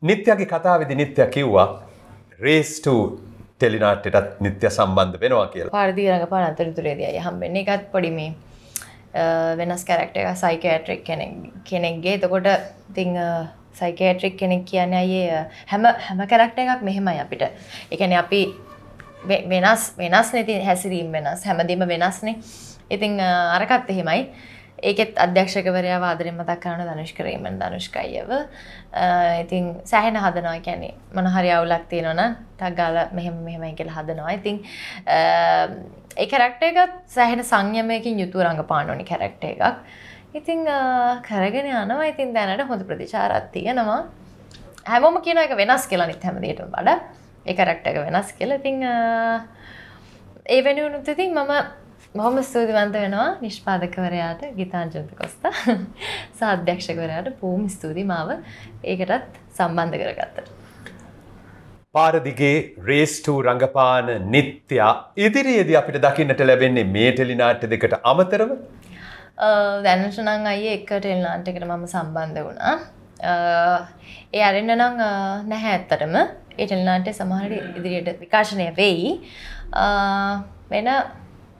නිත්‍යගේ කතාවේදී නිත්‍ය කිව්වා රේස් ටු ටෙලිනාට්‍යයටත් නිත්‍ය සම්බන්ධ වෙනවා කියලා. පාරදිගේ රඟපාන අතරතුරේදී අය හම්බෙන්නේ ඒකත් පොඩි මේ වෙනස් කැරක්ටර් එකක් සයිකියාට්‍රික් කෙනෙක්ගේ. එතකොට ඉතින් සයිකියාට්‍රික් කෙනෙක් කියන්නේ අය හැම හැම කැරක්ටර් එකක් මෙහෙමයි අපිට. ඒ කියන්නේ අපි වෙනස් වෙනස්නේ ඉතින් හැසිරීම වෙනස් හැමදේම වෙනස්නේ. ඉතින් අරකට එහෙමයි. ඒකෙත් අධ්‍යක්ෂකවරයා ආදරෙන් මතක් කරන ධනුෂ්ක රේමන් ධනුෂ්කයිව ඉතින් සෑහෙන හදනවා. කියන්නේ මොන හරි අවුලක් තියෙනවා නම් ටක් ගාලා මෙහෙම මෙහෙමයි කියලා හදනවා. ඉතින් ඒ කැරක්ටර් එකත් සෑහෙන සංයමයකින් යුතුව රඟපාන ඕනි කැරක්ටර් එකක්. ඉතින් කරගෙන යනවා. ඉතින් දැනට හොඳ ප්‍රතිචාරයක් තියෙනවා. හැමෝම කියනවා ඒක වෙනස් කියලා නිත් හැමදේටම වඩා. ඒ කැරක්ටර් එක වෙනස් කියලා. ඉතින් ඒ වෙනුවෙන් ඉතින් මම බොහොම ස්තුතිවන්ත වෙනවා නිෂ්පාදකවරයාට ගීතාංජන්ත කොස්තා සහ අධ්‍යක්ෂකවරයාට බොහොම ස්තුතියි මාව ඒකටත් සම්බන්ධ කරගත්තට. පාරදිගේ රේස් ටු රංගපාන නිත්‍ය ඉදිරියේදී අපිට දකින්නට ලැබෙන්නේ මේ ටෙලිනාට්‍ය දෙකට අමතරව දැනට නම් අයියේ එක ටෙලිනාට්‍යයකට මම සම්බන්ධ වුණා. ඒ අරින්න නම් නැහැ ඇත්තටම. ඒ ටෙලිනාට්‍ය සමහර ඉදිරියට විකාශනය වෙයි. වෙන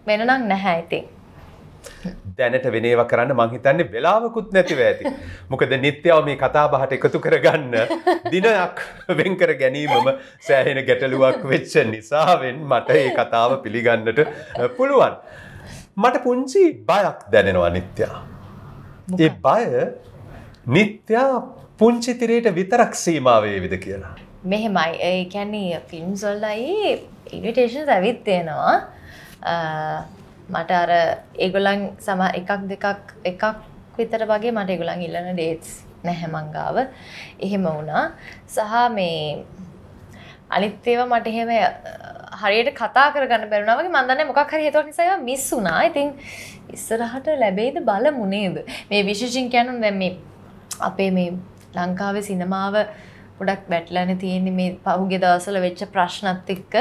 වෙනනම් නැහැ ඉතින්. දැනට වෙනේව කරන්න මං හිතන්නේ වෙලාවකුත් නැතිව ඇති. මොකද නිත්‍යව මේ කතාබහට එකතු කරගන්න දිනයක් වෙන් කර ගැනීමම සෑහෙන ගැටලුවක් වෙච්ච නිසාවෙන් මට මේ කතාව පිළිගන්නට පුළුවන්. මට පුංචි බයක් දැනෙනවා නිත්‍ය. ඒ බය නිත්‍ය පුංචි තිරේට විතරක් සීමා වේවිද කියලා. මෙහෙමයි. ඒ කියන්නේ ෆිල්ම්ස් වල අය ඉන්විටේෂන්ස් ඇවිත් දෙනවා. මට අර ඒගොල්ලන් සම එකක් දෙකක් එකක් විතර වගේ මට ඒගොල්ලන් ඉල්ලන ඩේට්ස් නැහැ මං ගාව. එහෙම වුණා. සහ මේ අනිත් ඒවා මට එහෙම හරියට කතා කරගන්න බැරි වුණා වගේ මන් දන්නේ මොකක් හරි හේතුවක් නිසා ඒවා මිස් වුණා. ඉතින් ඉස්සරහට ලැබෙයිද බලමු නේද. මේ විශේෂයෙන් කියනවා දැන් මේ අපේ මේ ලංකාවේ සිනමාව ගොඩක් වැටලානේ තියෙන්නේ මේ පහුගිය දවස්වල වෙච්ච ප්‍රශ්නත් එක්ක.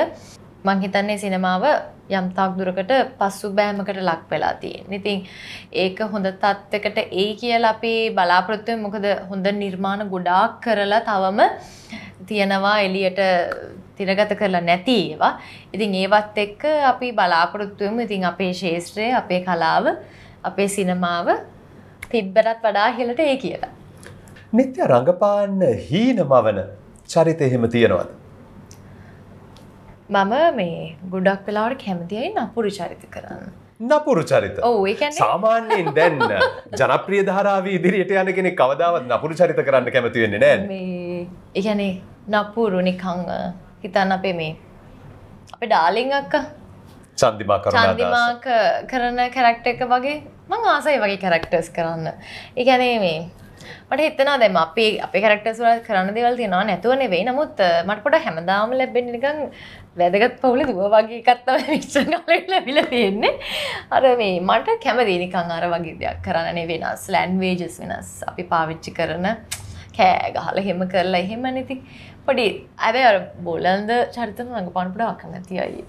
මං හිතන්නේ සිනමාව යම්තාක් දුරකට පසුබෑමකට ලක් වෙලා තියෙන. ඉතින් ඒක හොඳ තත්යකට එයි කියලා අපි බලාපොරොත්තු වෙමු. මොකද හොඳ නිර්මාණ ගොඩාක් කරලා තවම තියනවා එළියට තිරගත කරලා නැති ඒවා. ඉතින් ඒවත් එක්ක අපි බලාපොරොත්තු වෙමු. ඉතින් අපේ ශාස්ත්‍රය, අපේ කලාව, අපේ සිනමාව තිබ්බටත් වඩා ඉහළට එයි කියලා. නිත්‍ය රංගපාන හීනමවන චරිතය එහෙම තියනවාද? Mama may good up pillar Kemdi Napuru Charitaran. Napuru Charita. Oh, we can Saman in then Janapri Dharavi, Diriatanakin Kavada, Napuru Charitaran Kemati in then. Ikani Napuru Nikanga, Hitana Peme. A darling a Chandima Chandima Karana character Kavagi, Mangasa Vagi characters Karana. Ikani. But it's not them up characters were Karanadil on at one away, Namut, Matpota Hamadam, Lebinigan, Leathergat Poli, Wagi, Kata, Villain, Arame, Mata Kamadini Kangaravagi, Karana Venas, languages Venas, Apipavichi Karana, Kag, Halahimaka, like him, anything. But it, I wear a bowl and the Chartan and Pond Brakatia.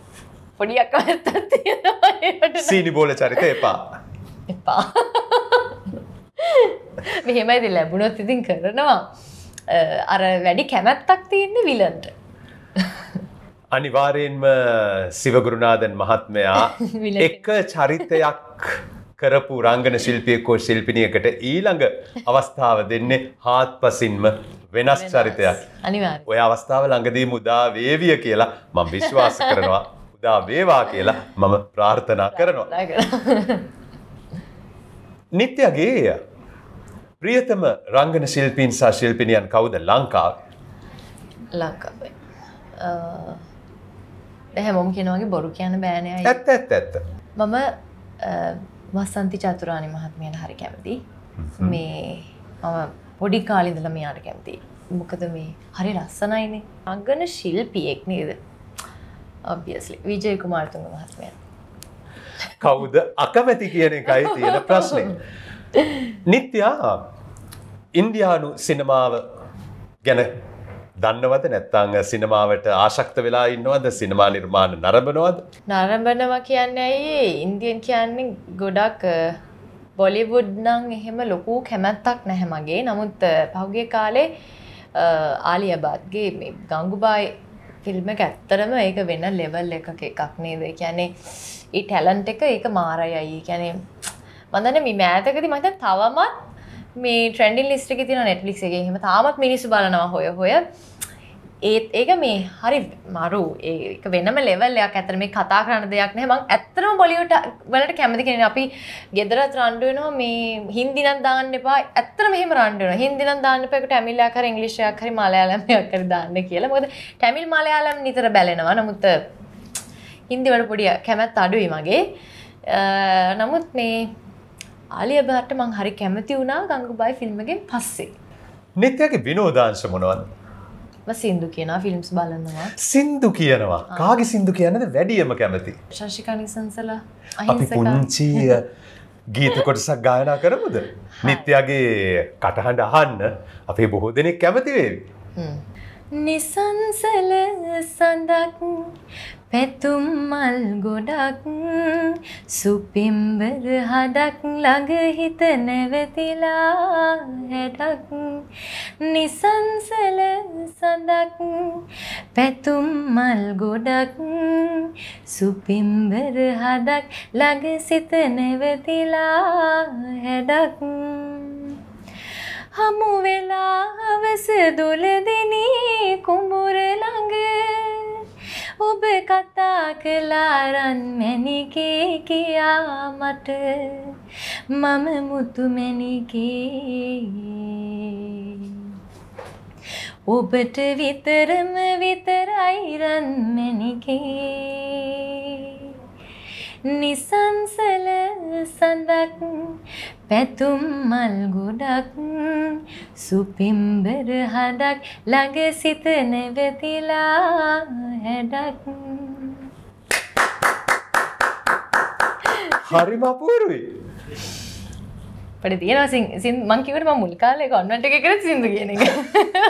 But you can't see the bowl of Charitepa. මෙහෙම දිලැබුණොත් ඉතින් කරනවා අර වැඩි කැමැත්තක් තියෙන විලන්ට අනිවාර්යෙන්ම සිවගුරුනාදන් මහත්මයා එක චරිතයක් කරපු රංගන ශිල්පියෙක් හෝ ශිල්පිනියකට ඊළඟ අවස්ථාව දෙන්නේ හාත්පසින්ම වෙනස් චරිතයක් අනිවාර්යයෙන් ඔය අවස්ථාව ළඟදීම උදා වේවිය කියලා මම විශ්වාස කරනවා උදා වේවා කියලා මම ප්‍රාර්ථනා කරනවා නිත්‍යගේ ප්‍රියතම රංගන ශිල්පීන් සහ ශිල්පිනියන් කවුද ලංකාවේ? ලංකාවේ. අ හැමෝම කියනවාගේ බොරු කියන බෑනේ අය. ඇත්ත ඇත්ත ඇත්ත. මම වසන්ති චතුරානි මහත්මියන් හරි කැමතියි. මේ මම පොඩි කාලේ ඉඳලා මෙයාට කැමතියි. මොකද මේ හරි ලස්සනයිනේ. රංගන ශිල්පියෙක් නේද? Obviously විජය කුමාරතුංග මහත්මයා. කවුද අකමැති කියන එකයි තියෙන ප්‍රශ්නේ. Nithya, Indianu cinema ගැන දන්නවද නැත්නම් සිනමාවට ආශක්ත වෙලා ඉන්නවද සිනමා නිර්මාණ නරඹනවද? නරඹනවා කියන්නේ ඇයි? ඉන්දියන් කියන්නේ ගොඩක් බොලිවුඩ් නම් එහෙම ලොකු කැමැත්තක් නැහැ මගේ. නමුත් පහුගිය කාලේ ආලියා බාත්ගේ මේ ගංගුබායි ෆිල්ම් එක ඇත්තටම ඒක වෙන ලෙවල් එකක එකක් නේද? ඒ කියන්නේ ඊ ටැලන්ට් එක ඒක මාරයි අය. කියන්නේ මන්දනේ මේ මෑතකදී මම තවමත් මේ ට්‍රෙන්ඩින් ලිස්ට් එකේ තියෙන Netflix එකේ එහෙම තාමත් මිනිස්සු බලනවා හොය හොය ඒත් ඒක මේ හරි මරු ඒක වෙනම ලෙවල් එකක් අතර මේ කතා කරන දෙයක් නැහැ මම ඇත්තටම බොලිවුඩ් වලට කැමති කෙනෙක් අපි ගෙදරත් රණ්ඩු වෙනවා මේ හින්දි නම් දාන්න එපා ඇත්තටම මෙහෙම රණ්ඩු වෙනවා හින්දි නම් දාන්න එපා ඒක තමිල් එකක් හරි ඉංග්‍රීසි එකක් හරි මලයාලම් එකක් හරි දාන්න කියලා මොකද තමිල් මලයාලම් නිතර බැලෙනවා නමුත් හින්දි වල පොඩි කැමැත්ත අඩුයි මගේ නමුත් මේ ආලියා බාට මං හරි කැමති වුණා ගංගුබායි ෆිල්ම් එකෙන් පස්සේ. නිත්‍යගේ විනෝදාංශ මොනවද? මම සින්දු කියනවා ෆිල්ම්ස් බලනවා. සින්දු කියනවා. කාගේ සින්දු කියන්නද වැඩියම කැමති? ශාශිකානි සංසලා අහිංසක. අපි පුංචි ගීත කොටසක් ගායනා කරමුද? නිත්‍යගේ කටහඬ අහන්න අපි බොහෝ දෙනෙක් කැමති වෙවි. නිසංසල සඳක් පැතුම් මල් ගොඩක් සුපිම්බර හදක් ළඟ හිත නැවතිලා හැඩක් නිසංසල සඳක් පැතුම් මල් ගොඩක් සුපිම්බර හදක් ළඟ සිත නැවතිලා හැඩක් හමු වෙලා හවස දොළදෙනී කුඹුර ළඟ ඔබ කතා කළා රන් මැණිකේ කියා මට මම මුතු මැණිකේ ඔබට විතරම විතරයි රන් මැණිකේ නිසංසල සඳක් පැතුම් මල් ගොඩක් සුපිම්බර හදක් ළඟ සිත නැවතිලා හැඩක් හරිම අපූර්වයි පොඩි තියෙනවා සින් මං කිව්වට මම මුල් කාලේ කොන්වෙන්ට් එකේ කරේ සින්දු කියන එක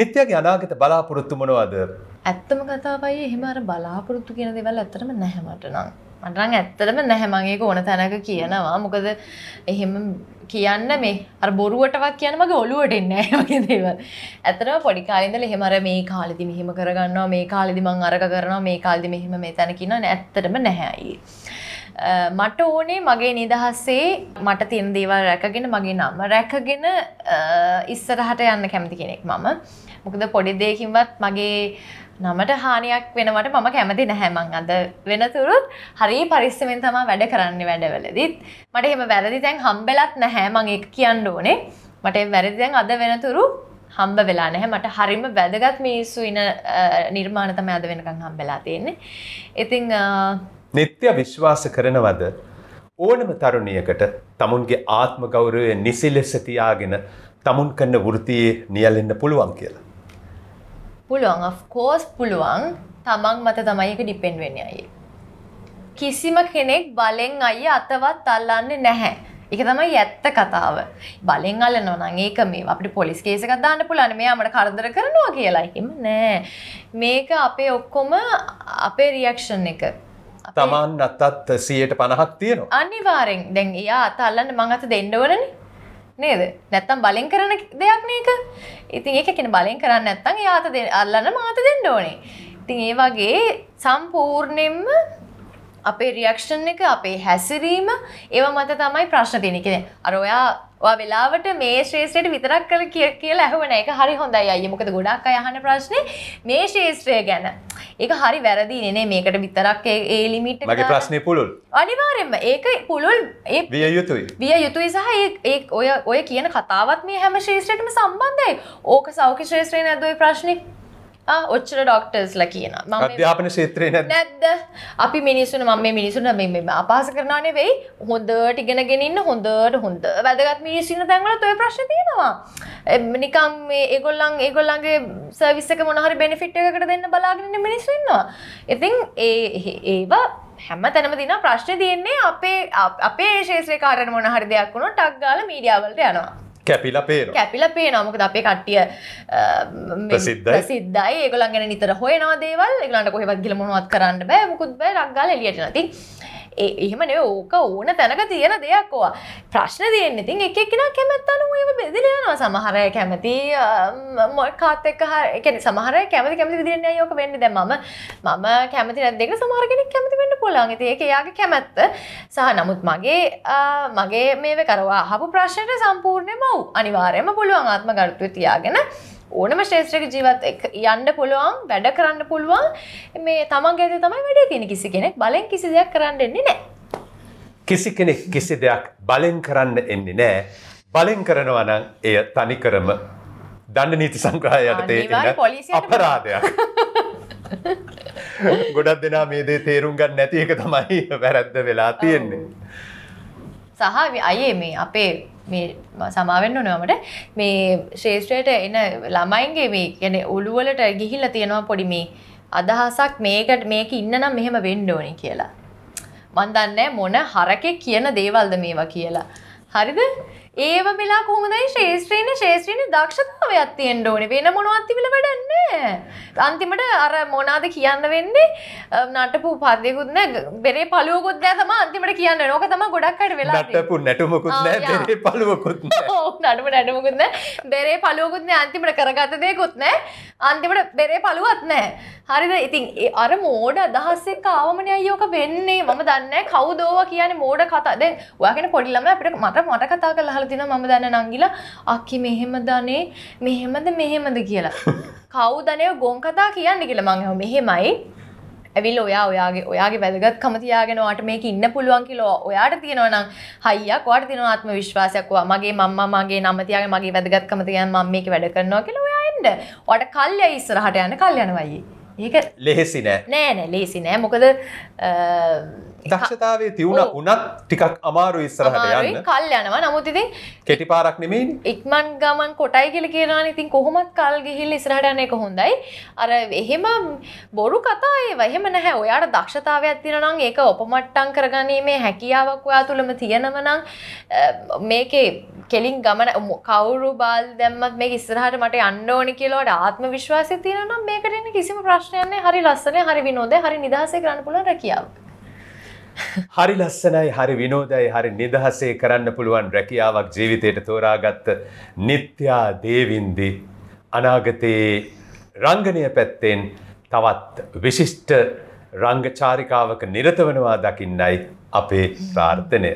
නිත්‍යගේ අනාගත බලාපොරොත්තු මොනවද? ඇත්තම කතාවයි එහෙම අර බලාපොරොත්තු කියන දේවල් ඇත්තටම නැහැ මට නම්. මට නම් ඇත්තටම නැහැ මම ඒක ඕන තැනක කියනවා. මොකද එහෙම කියන්න මේ අර බොරුවටවත් කියන්න මගේ ඔළුවට එන්නේ නැහැ වගේ දේවල්. ඇත්තටම පොඩි කාලේ ඉඳලා එහෙම අර මේ කාලෙදි මෙහෙම කරගන්නවා, මේ කාලෙදි මං අරක කරනවා, මේ කාලෙදි මෙහෙම මේ තැන කියනවා නෑ ඇත්තටම නැහැ අයියේ. මට ඕනේ මගේ නිදහසේ මට තියෙන දේවල් රැකගෙන මගේ නම රැකගෙන ඉස්සරහට යන්න කැමති කෙනෙක් මම. මොකද පොඩි දෙයකින්වත් මගේ නමට හානියක් වෙනවට මම කැමති නැහැ. මං අද වෙනතුරුත් හරිය පරිස්සමෙන් තමයි වැඩ කරන්නේ වැඩවලදීත්. මට එහෙම වැරදි දැන් හම්බෙලත් නැහැ. මං ඒක කියන්න ඕනේ. මට ඒ වැරදි දැන් අද වෙනතුරු හම්බ වෙලා නැහැ. මට හරීම වැදගත් මිනිස්සු ඉන නිර්මාණ තමයි අද වෙනකන් හම්බෙලා තියෙන්නේ. ඉතින් නිත්‍ය විශ්වාස කරනවද ඕනම තරුණියකට තමුන්ගේ ආත්ම ගෞරවය නිසිලෙස තියාගෙන තමුන් කරන වෘත්තියේ නියැලෙන්න පුළුවන් කියලා? පුළුවන්, of course පුළුවන්. තමන් මත තමයි ඒක ඩිපෙන්ඩ් වෙන්නේ අයියේ. කිසිම කෙනෙක් බලෙන් අයියේ අතවත් අල්ලන්නේ නැහැ. ඒක තමයි ඇත්ත කතාව. බලෙන් අල්ලනවා නම් ඒක මේ අපිට පොලිස් කේස් එකක් දාන්න පුළුවන්. මෙයා අපිට කරදර කරනවා කියලා. එහෙම නෑ. මේක අපේ ඔක්කොම අපේ රියැක්ෂන් එක. තමන් අතත් සියයට පනහක් තියෙනවා. අනිවාර්යෙන්. දැන් එයා අත අල්ලන්න මං අත දෙන්න ඕනනේ. නේද? නැත්තම් බලෙන් කරන දෙයක් නේක. ඉතින් ඒක කියන බලෙන් කරන්නේ නැත්තම් එයා අත අල්ලන්න මං අත දෙන්න ඕනේ. ඉතින් ඒ වගේ සම්පූර්ණයෙන්ම අපේ රියැක්ෂන් එක, අපේ හැසිරීම ඒව මත තමයි ප්‍රශ්න තියෙන්නේ. කියන්නේ අර ඔයා ඔය වෙලාවට මේ ශාස්ත්‍රයට විතරක් කර කියලා අහුවන එක හරි හොඳයි අයියේ. මොකද ගොඩාක් අය අහන ප්‍රශ්නේ මේ ශාස්ත්‍රය ගැන. ඒක හරි වැරදිනේ නේ මේකට විතරක් ඒ ලිමිට් එක. මගේ ප්‍රශ්නේ පුළුල්. අනිවාර්යෙන්ම ඒක පුළුල්. ඒ විය යුතුයි. විය යුතුයි සහ ඒ ඔය ඔය කියන කතාවත් මේ හැම ශාස්ත්‍රයකටම සම්බන්ධයි. ඕක සෞඛ්‍ය ශාස්ත්‍රේ නේද ඔය ප්‍රශ්නේ? ආ ඔච්චර ડોක්ටර්ස්ලා කියනවා. මම අධ්‍යාපන ශාස්ත්‍රේ නැද්ද? නැද්ද? අපි මිනිස්සුන මම මේ මිනිස්සුන මේ මේ අපහාස කරනවා නෙවෙයි. හොඳට ඉගෙනගෙන ඉන්න හොඳට හොඳ වැදගත් මිනිස්සු ඉන්න තැන්වලත් ඔය ප්‍රශ්න තියෙනවා. නිකම් මේ ඒගොල්ලන් ඒගොල්ලන්ගේ සර්විස් එක මොන හරි බෙනිෆිට් එකකට දෙන්න බලාගෙන ඉන්න මිනිස්සු ඉන්නවා. ඉතින් ඒ ඒව හැමතැනම දින ප්‍රශ්න තියෙන්නේ අපේ අපේ ශාස්ත්‍රේ කාටද මොන හරි දෙයක් වුණොත් ටක් ගාලා මීඩියා වලට යනවා. කැපිලා පේනවා. කැපිලා පේනවා. මොකද අපේ කට්ටිය ප්‍රසිද්ධයි. ප්‍රසිද්ධයි. ඒගොල්ලන් ගැන නිතර හොයනවා දේවල්. ඒගොල්ලන්ට කොහෙවත් ගිහලා මොනවත් කරන්න බෑ. මොකුත් බෑ. රක් ගාලා එළියට යනවා. ඉතින් ඒ එහෙම නෙවෙයි. ඕක ඕන තැනක තියෙන දෙයක් ඕවා. ප්‍රශ්න තියෙන්නේ. ඉතින් එක එක්කෙනා කැමැත්ත අනුව ඒව බෙදලා යනවා. සමහර අය කැමති මොකාත් එක්ක ඒ කියන්නේ සමහර අය කැමති කැමති විදිහට නෑ ඕක වෙන්නේ. දැන් මම මම කැමති නැද්ද ඒක සමහර කෙනෙක් කැමති වෙන්න පුළුවන්. ඉතින් ඒක එයාගේ කැමැත්ත. සහ නමුත් මගේ මගේ මේව කරවා අහපු ප්‍රශ්නෙට සම්පූර්ණයෙන්ම ඔව් අනිවාර්යයෙන්ම පුළුවන් ආත්ම ගෞරවය තියාගෙන ඕනම ශාස්ත්‍රයක ජීවත් යන්න පුළුවන්, වැඩ කරන්න පුළුවන්. මේ තමන්ගේ දේ තමයි වැඩේ තියෙන. කිසි කෙනෙක් බලෙන් කිසි දෙයක් කරන්න එන්නේ නැහැ. කිසි කෙනෙක් කිසි දෙයක් බලෙන් කරන්න එන්නේ නැහැ. බලෙන් කරනවා නම් එය තනිකරම දඬ නීති සංග්‍රහය යටතේ තියෙන අපරාධයක්. ගොඩක් දෙනා මේ දේ තේරුම් ගන්න නැති එක තමයි වැරද්ද වෙලා තියෙන්නේ. සහ අයියේ මේ අපේ මේ සමා වෙන්න ඕනේ අපිට මේ ශාස්ත්‍රයට එන ළමයින්ගේ මේ කියන්නේ ඔළුවලට ගිහිල්ලා තියෙනවා පොඩි මේ අදහසක් මේකට මේක ඉන්න නම් මෙහෙම වෙන්න ඕනේ කියලා. මන් දන්නේ මොන හරකේ කියන දේවල්ද මේවා කියලා. හරිද? ඒව මෙලා කොහොමදයි ශාස්ත්‍රීන ශාස්ත්‍රීන දක්ෂතාවයක් තියෙන්න ඕනේ. වෙන මොනවත් තිබිලා වැඩක් නැහැ. අන්තිමට අර මොනවාද කියන්න වෙන්නේ? නටපු පදේකුත් නැහැ, බෙරේ පළුවකුත් නැහැ තමයි අන්තිමට කියන්න වෙන. ඕක තමයි ගොඩක් අයට වෙලා තියෙන්නේ. නටපු නටුමකුත් නැහැ, බෙරේ පළුවකුත් නැහැ. ඔව්, නටපු නටුමකුත් නැහැ, බෙරේ පළුවකුත් නැහැ. අන්තිමට කරගත දෙයක්කුත් නැහැ. අන්තිමට බෙරේ පළුවක් නැහැ. හරිද? ඉතින් අර මෝඩ අදහස් එක්ක ආවමනේ අයියෝක වෙන්නේ. මම දන්නේ කවුද ඕවා කියන්නේ මෝඩ කතා. දැන් ඔයා කියන පොඩි ළමයා අපිට මට මට කතා කරලා දිනවා මම දන්න නංගිලා අක්කි මෙහෙමදනේ මෙහෙමද මෙහෙමද කියලා. කවුදනේ ගොන් කතා කියන්නේ කියලා මං අහුව මෙහෙමයි. ඇවිල්ලා ඔයා ඔයාගේ ඔයාගේ වැදගත්කම තියාගෙන ඔයාට මේක ඉන්න පුළුවන් කියලා ඔයාට තියෙනවා නම් හයියක්, ඔයාට තියෙන ආත්ම විශ්වාසයක්, ඔයා මගේ මම්මා මගේ නම තියාගෙන මගේ වැදගත්කම තියාගෙන මම මේක වැඩ කරනවා කියලා ඔයා එන්න. ඔයාට කල්යයි ඉස්සරහට යන කල්යනවයි. ඒක ලෙහෙසි නෑ. නෑ නෑ ලෙහෙසි නෑ. මොකද දක්ෂතාවයේ තියුණා උනත් ටිකක් අමාරු ඉස්සරහට යන්න. අමාරුයි කල් යනවා. නමුත් ඉතින් කෙටි පාරක් නෙමෙයිනේ. ඉක්මන් ගමන් කොටයි කියලා කියනවනේ. ඉතින් කොහොමත් කල් ගිහිල්ලා ඉස්සරහට යන එක හොඳයි. අර එහෙම බොරු කතා ඒවා එහෙම නැහැ. ඔයාට දක්ෂතාවයක් තියෙනවා නම් ඒක උපමට්ටම් කරගැනීමේ හැකියාවක් ඔයා තුළම තියෙනවා නම් මේකේ කෙලින් ගමන කවුරු බාල් දැම්මත් මේක ඉස්සරහට මට යන්න ඕනේ කියලා වඩා ආත්ම විශ්වාසය තියෙනවා නම් මේකට ඉන්නේ කිසිම ප්‍රශ්නයක් නැහැ. හරි ලස්සනයි, හරි විනෝදයි, හරි නිදහසේ කරන්න පුළුවන් රැකියාව. හරි ලස්සනයි, හරි විනෝදයි, හරි නිදහසේ කරන්න පුළුවන් රැකියාවක් ජීවිතයට තෝරාගත් නිත්‍යා දේවින්දි අනාගතයේ රංගනය පැත්තෙන් තවත් විශිෂ්ට රංගචාරිකාවක නිරත වෙනවා දකින්නයි අපේ ප්‍රාර්ථනය.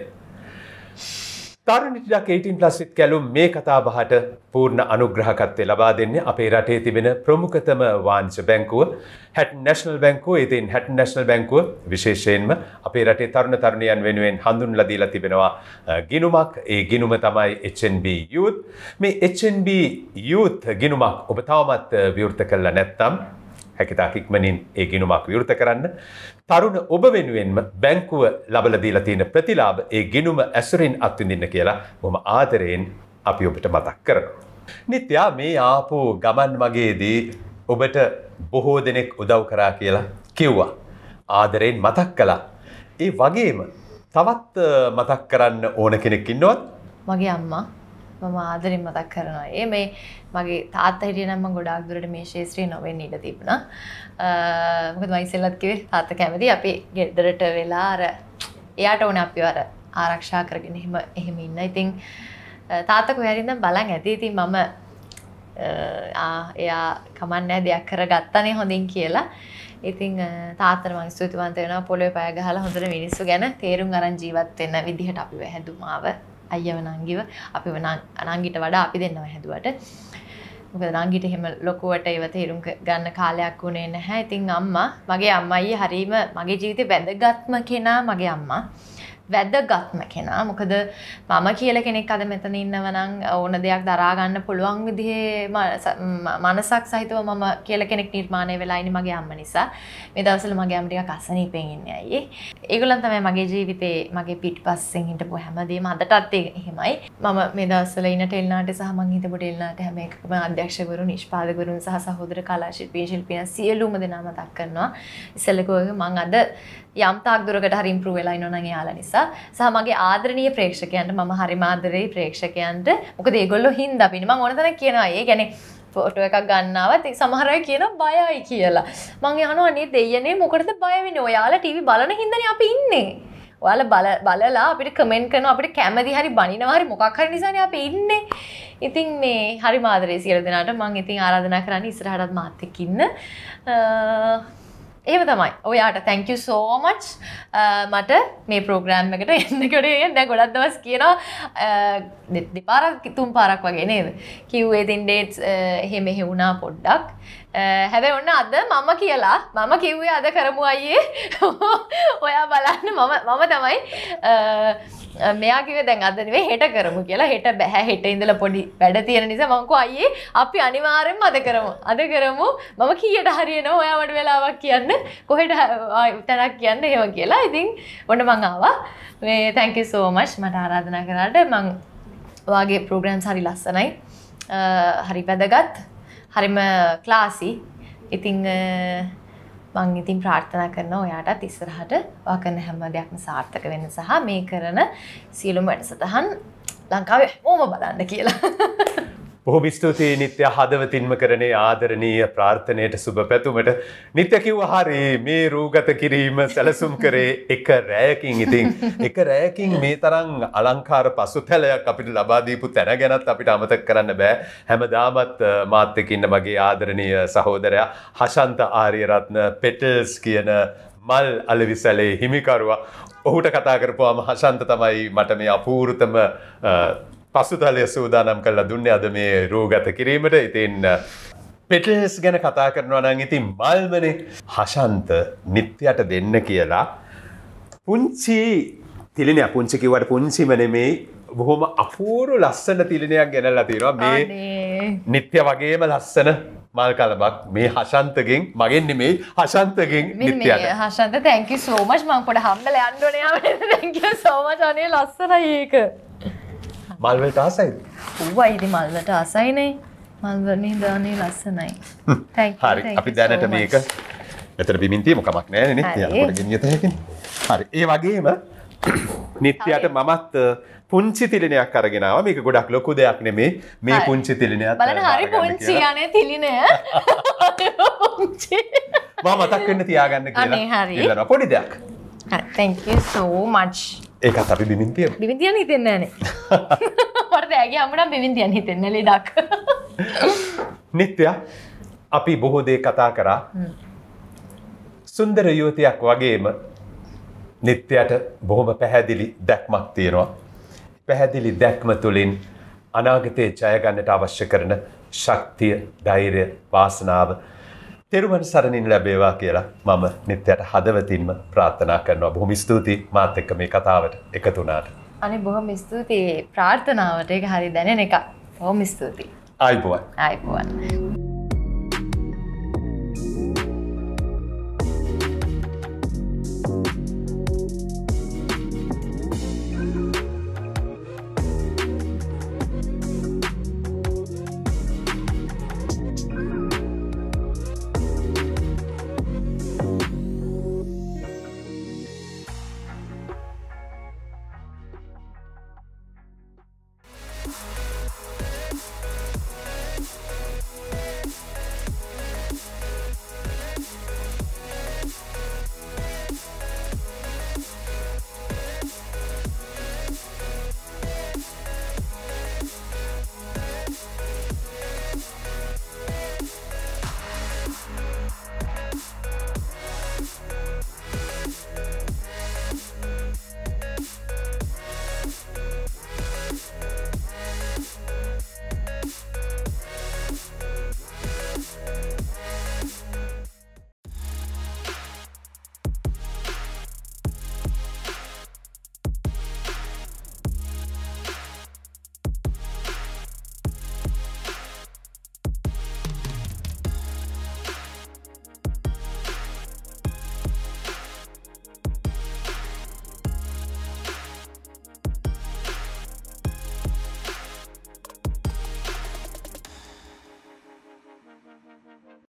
තරුණියක් eighteen plus with කැලුම් මේ කතාබහට පූර්ණ අනුග්‍රහකත්වය ලබා දෙන්නේ අපේ රටේ තිබෙන ප්‍රමුඛතම වාණිජ බැංකුව හැට් නැෂනල් බැංකුව. ඉතින් හැට් නැෂනල් බැංකුව විශේෂයෙන්ම අපේ රටේ තරුණ තරුණියන් වෙනුවෙන් හඳුන්ලා දීලා තිබෙනවා ගිණුමක්. ඒ ගිණුම තමයි H N B Youth. මේ H N B Youth ගිණුමක් ඔබ තවමත් විවෘත කළා නැත්නම් හැකිතා ඉක්මනින් ඒ ගිණුමක් විවෘත කරන්න. තරුණ ඔබ වෙනුවෙන්ම බැංකුව ලබලා දීලා තියෙන ප්‍රතිලාභ ඒ ගිණුම ඇසුරින් අත්විඳින්න කියලා බොහොම ආදරයෙන් අපි ඔබට මතක් කරනවා. නිත්‍යා මේ ආපු ගමන් වගේදී ඔබට බොහෝ දෙනෙක් උදව් කරා කියලා කිව්වා. ආදරයෙන් මතක් කළා. ඒ වගේම තවත් මතක් කරන්න ඕන කෙනෙක් ඉන්නවත් මගේ අම්මා මම ආදරෙන් මතක් කරනවා. ඒ මේ මගේ තාත්තා හිටියනම් මම ගොඩාක් දුරට මේ ශාස්ත්‍රීය නොවෙන්න ඉඩ තිබුණා. මොකද මම ඉස්සෙල්ලත් කිව්වේ තාත්තා කැමති අපි ගෙදරට වෙලා අර එයාට ඕනේ අපිව අර ආරක්ෂා කරගෙන එහෙම එහෙම ඉන්න. ඉතින් තාත්තා කොහේරි ඉඳන් බලන් ඇදී. ඉතින් මම ආ එයා කමන්නේ දෙයක් කරගත්තනේ හොඳින් කියලා. ඉතින් තාත්තට මම ස්තුතිවන්ත වෙනවා පොළවේ පය ගහලා හොඳට මිනිස්සු ගැන තේරුම් අරන් ජීවත් වෙන්න විදිහට අපිව හැදුමාව. අයියව නංගිව අපිව නංගිට වඩා අපි දෙන්නව හැදුවට. මොකද නංගිට එහෙම ලොකුවට ඒව තේරුම් ගන්න කාලයක් වුණේ නැහැ. ඉතින් අම්මා, මගේ අම්මා අයියේ හරීම මගේ ජීවිතේ වැදගත්ම කෙනා මගේ අම්මා. වැදගත්ම කෙනා. මොකද මම කියලා කෙනෙක් අද මෙතන ඉන්නව නම් ඕන දෙයක් දරා ගන්න පුළුවන් විදිහේ මනසක් සහිතව මම කියලා කෙනෙක් නිර්මාණය වෙලා ඉන්නේ මගේ අම්මා නිසා. මේ දවස්වල මගේ අම්ම ටිකක් අසනීපෙන් ඉන්නේ අයියේ. ඒගොල්ලන් තමයි මගේ ජීවිතේ මගේ පිටිපස්සෙන් හිටපු හැමදේම. අදටත් එහෙමයි. මම මේ දවස්වල ඉන්න ටෙල්නාටේ සහ මං හිටපු ටෙල්නාටේ හැම එකකම අධ්‍යක්ෂකවරු, නිෂ්පාදකවරුන් සහ සහෝදර කලා ශිල්පීන් ශිල්පියන් සියලුම දෙනා මතක් කරනවා. ඉස්සෙල්ලකෝගේ මං අද යම් තාක් දුරකට හරි ඉම්ප්‍රූව් වෙලා ඉන්නවා නම් එයාලා නිසා. සහ මගේ ආදරණීය ප්‍රේක්ෂකයන්ට මම හරිම ආදරේ ප්‍රේක්ෂකයන්ට. මොකද ඒගොල්ලෝ හින්දා බින්න මම ඕන තරම් කියනවා. ඒ කියන්නේ ෆොටෝ එකක් ගන්නවත් සමහර අය කියනවා බයයි කියලා. මම අහනවා නේ දෙයනේ මොකටද බය වෙන්නේ? ඔයාලා ටීවී බලන හින්දානේ අපි ඉන්නේ. ඔයාලා බල බලලා අපිට කමෙන්ට් කරනවා, අපිට කැමති හරි බනිනවා හරි මොකක් හරි නිසානේ අපි ඉන්නේ. ඉතින් මේ හරිම ආදරේ සියලු දෙනාට මම ඉතින් ආරාධනා කරන්නේ ඉස්සරහටත් මාත් එක්ක ඉන්න. එහෙම තමයි. ඔයාට thank you so much. මට මේ ප්‍රෝග්‍රෑම් එකට එන්න ගොඩේ දැන් ගොඩක් දවස් කියනවා දෙපාරක් තුන් පාරක් වගේ නේද? කිව්වේ ඉතින් dates එහෙම එහෙ වුණා පොඩ්ඩක්. හැබැයි ඔන්න අද මම කියලා මම කිව්වේ අද කරමු අයියේ. ඔයා බලන්න මම මම තමයි මෙයා කිව්වේ දැන් අද නෙවෙයි හෙට කරමු කියලා. හෙට බෑ, හෙට ඉඳලා පොඩි වැඩ තියෙන නිසා මම කිව්වා අයියේ අපි අනිවාර්යෙන්ම අද කරමු. අද කරමු. මම කීයට හරියනවා ඔයා මට වෙලාවක් කියන්න. කොහෙට තැනක් කියන්න එහෙම කියලා. ඉතින් ඔන්න මං ආවා. මේ thank you so much මට ආරාධනා කරාට. මං ඔයාගේ ප්‍රෝග්‍රෑම්ස් හරි ලස්සනයි. හරි වැදගත්. හරිම ක්ලාසි. ඉතින් මං ඉතින් ප්‍රාර්ථනා කරනවා ඔයාටත් ඉස්සරහට ඔයා කරන හැම දෙයක්ම සාර්ථක වෙන්න සහ මේ කරන සියලුම වැඩසටහන් ලංකාවේ ඕම බලන්න කියලා. බොහොම ස්තුතියි නිත්‍ය හදවතින්ම කරනේ ආදරණීය ප්‍රාර්ථනයට සුබ පැතුමට. නිත්‍ය කිව්වා හරි මේ රූගත කිරීම සැලසුම් කරේ එක රැයකින්. ඉතින් එක රැයකින් මේ තරම් අලංකාර පසුතැලයක් අපිට ලබා දීපු තැන ගැනත් අපිට අමතක කරන්න බෑ. හැමදාමත් මාත් එක්ක ඉන්න මගේ ආදරණීය සහෝදරයා හෂන්ත ආර්යරත්න පෙටල්ස් කියන මල් අලවිසලේ හිමිකරුවා. ඔහුට කතා කරපුවාම හෂන්ත තමයි මට මේ අපූර්වතම පසුතලය සූදානම් කළා දුන්නේ අද මේ රෝගත කිරීමට. ඉතින් පෙටල්ස් ගැන කතා කරනවා නම් ඉතින් මල්මනේ හෂන්ත නිත්‍යට දෙන්න කියලා පුංචි තිලිනය. පුංචි කිව්වට පුංචිම නෙමෙයි, බොහොම අපූර්ව ලස්සන තිලිනයක් ගෙනල්ලා තියෙනවා. මේ නිත්‍ය වගේම ලස්සන මල් කලබක් මේ හෂන්තගෙන්. මගෙන් නෙමෙයි, හෂන්තගෙන් නිත්‍යට. හෂන්ත thank you so much. මම පොඩ හම්බලා යන්න ඕනේ යාමට. thank you so much. අනේ ලස්සනයි ඒක. මල්වලට ආසයිද? ඌවා ඉතින් මල්වලට ආසයි නේ. මල්වලනේ දානේ ලස්සනයි. හරි අපි දැනට මේක මෙතන බිමින් තියමු. කමක් නැහැ නේ. යනකොට ගෙනියත හැකිනේ. හරි. ඒ වගේම නිත්‍යයට මමත් පුංචි තිලිනයක් අරගෙන ආවා. මේක ගොඩක් ලොකු දෙයක් නෙමෙයි. මේ පුංචි තිලිනයත් බලන්න හරි පුංචි යන්නේ තිලිනය. මම මතක් වෙන්න තියාගන්න කියලා. ඉල්ලනවා පොඩි දෙයක්. හරි. Thank you so much. ඒකත් අපි බිමින් තියමු. බිමින් තියන්න හිතෙන්නේ නැහැ නේ. වරද ඇගේ අම්මනම් බිමින් තියන්න හිතෙන්නේ ලෙඩක්. නිත්‍යා අපි බොහෝ දේ කතා කරා. සුන්දර යුවතියක් වගේම නිත්‍යාට බොහොම පැහැදිලි දැක්මක් තියෙනවා. පැහැදිලි දැක්ම තුළින් අනාගතයේ ජය ගන්නට අවශ්‍ය කරන ශක්තිය, ධෛර්යය, වාසනාව තෙරුවන් සරණින් ලැබේවා කියලා මම නිත්‍යාට හදවතින්ම ප්‍රාර්ථනා කරනවා. බොහොම ස්තුතියි මාත් එක්ක මේ කතාවට එකතු වුණාට. අනේ බොහොම ස්තුතියි ප්‍රාර්ථනාවට. ඒක හරි දැනෙන එකක්. බොහොම ස්තුතියි. ආයිබෝවන්. ආයිබෝවන්.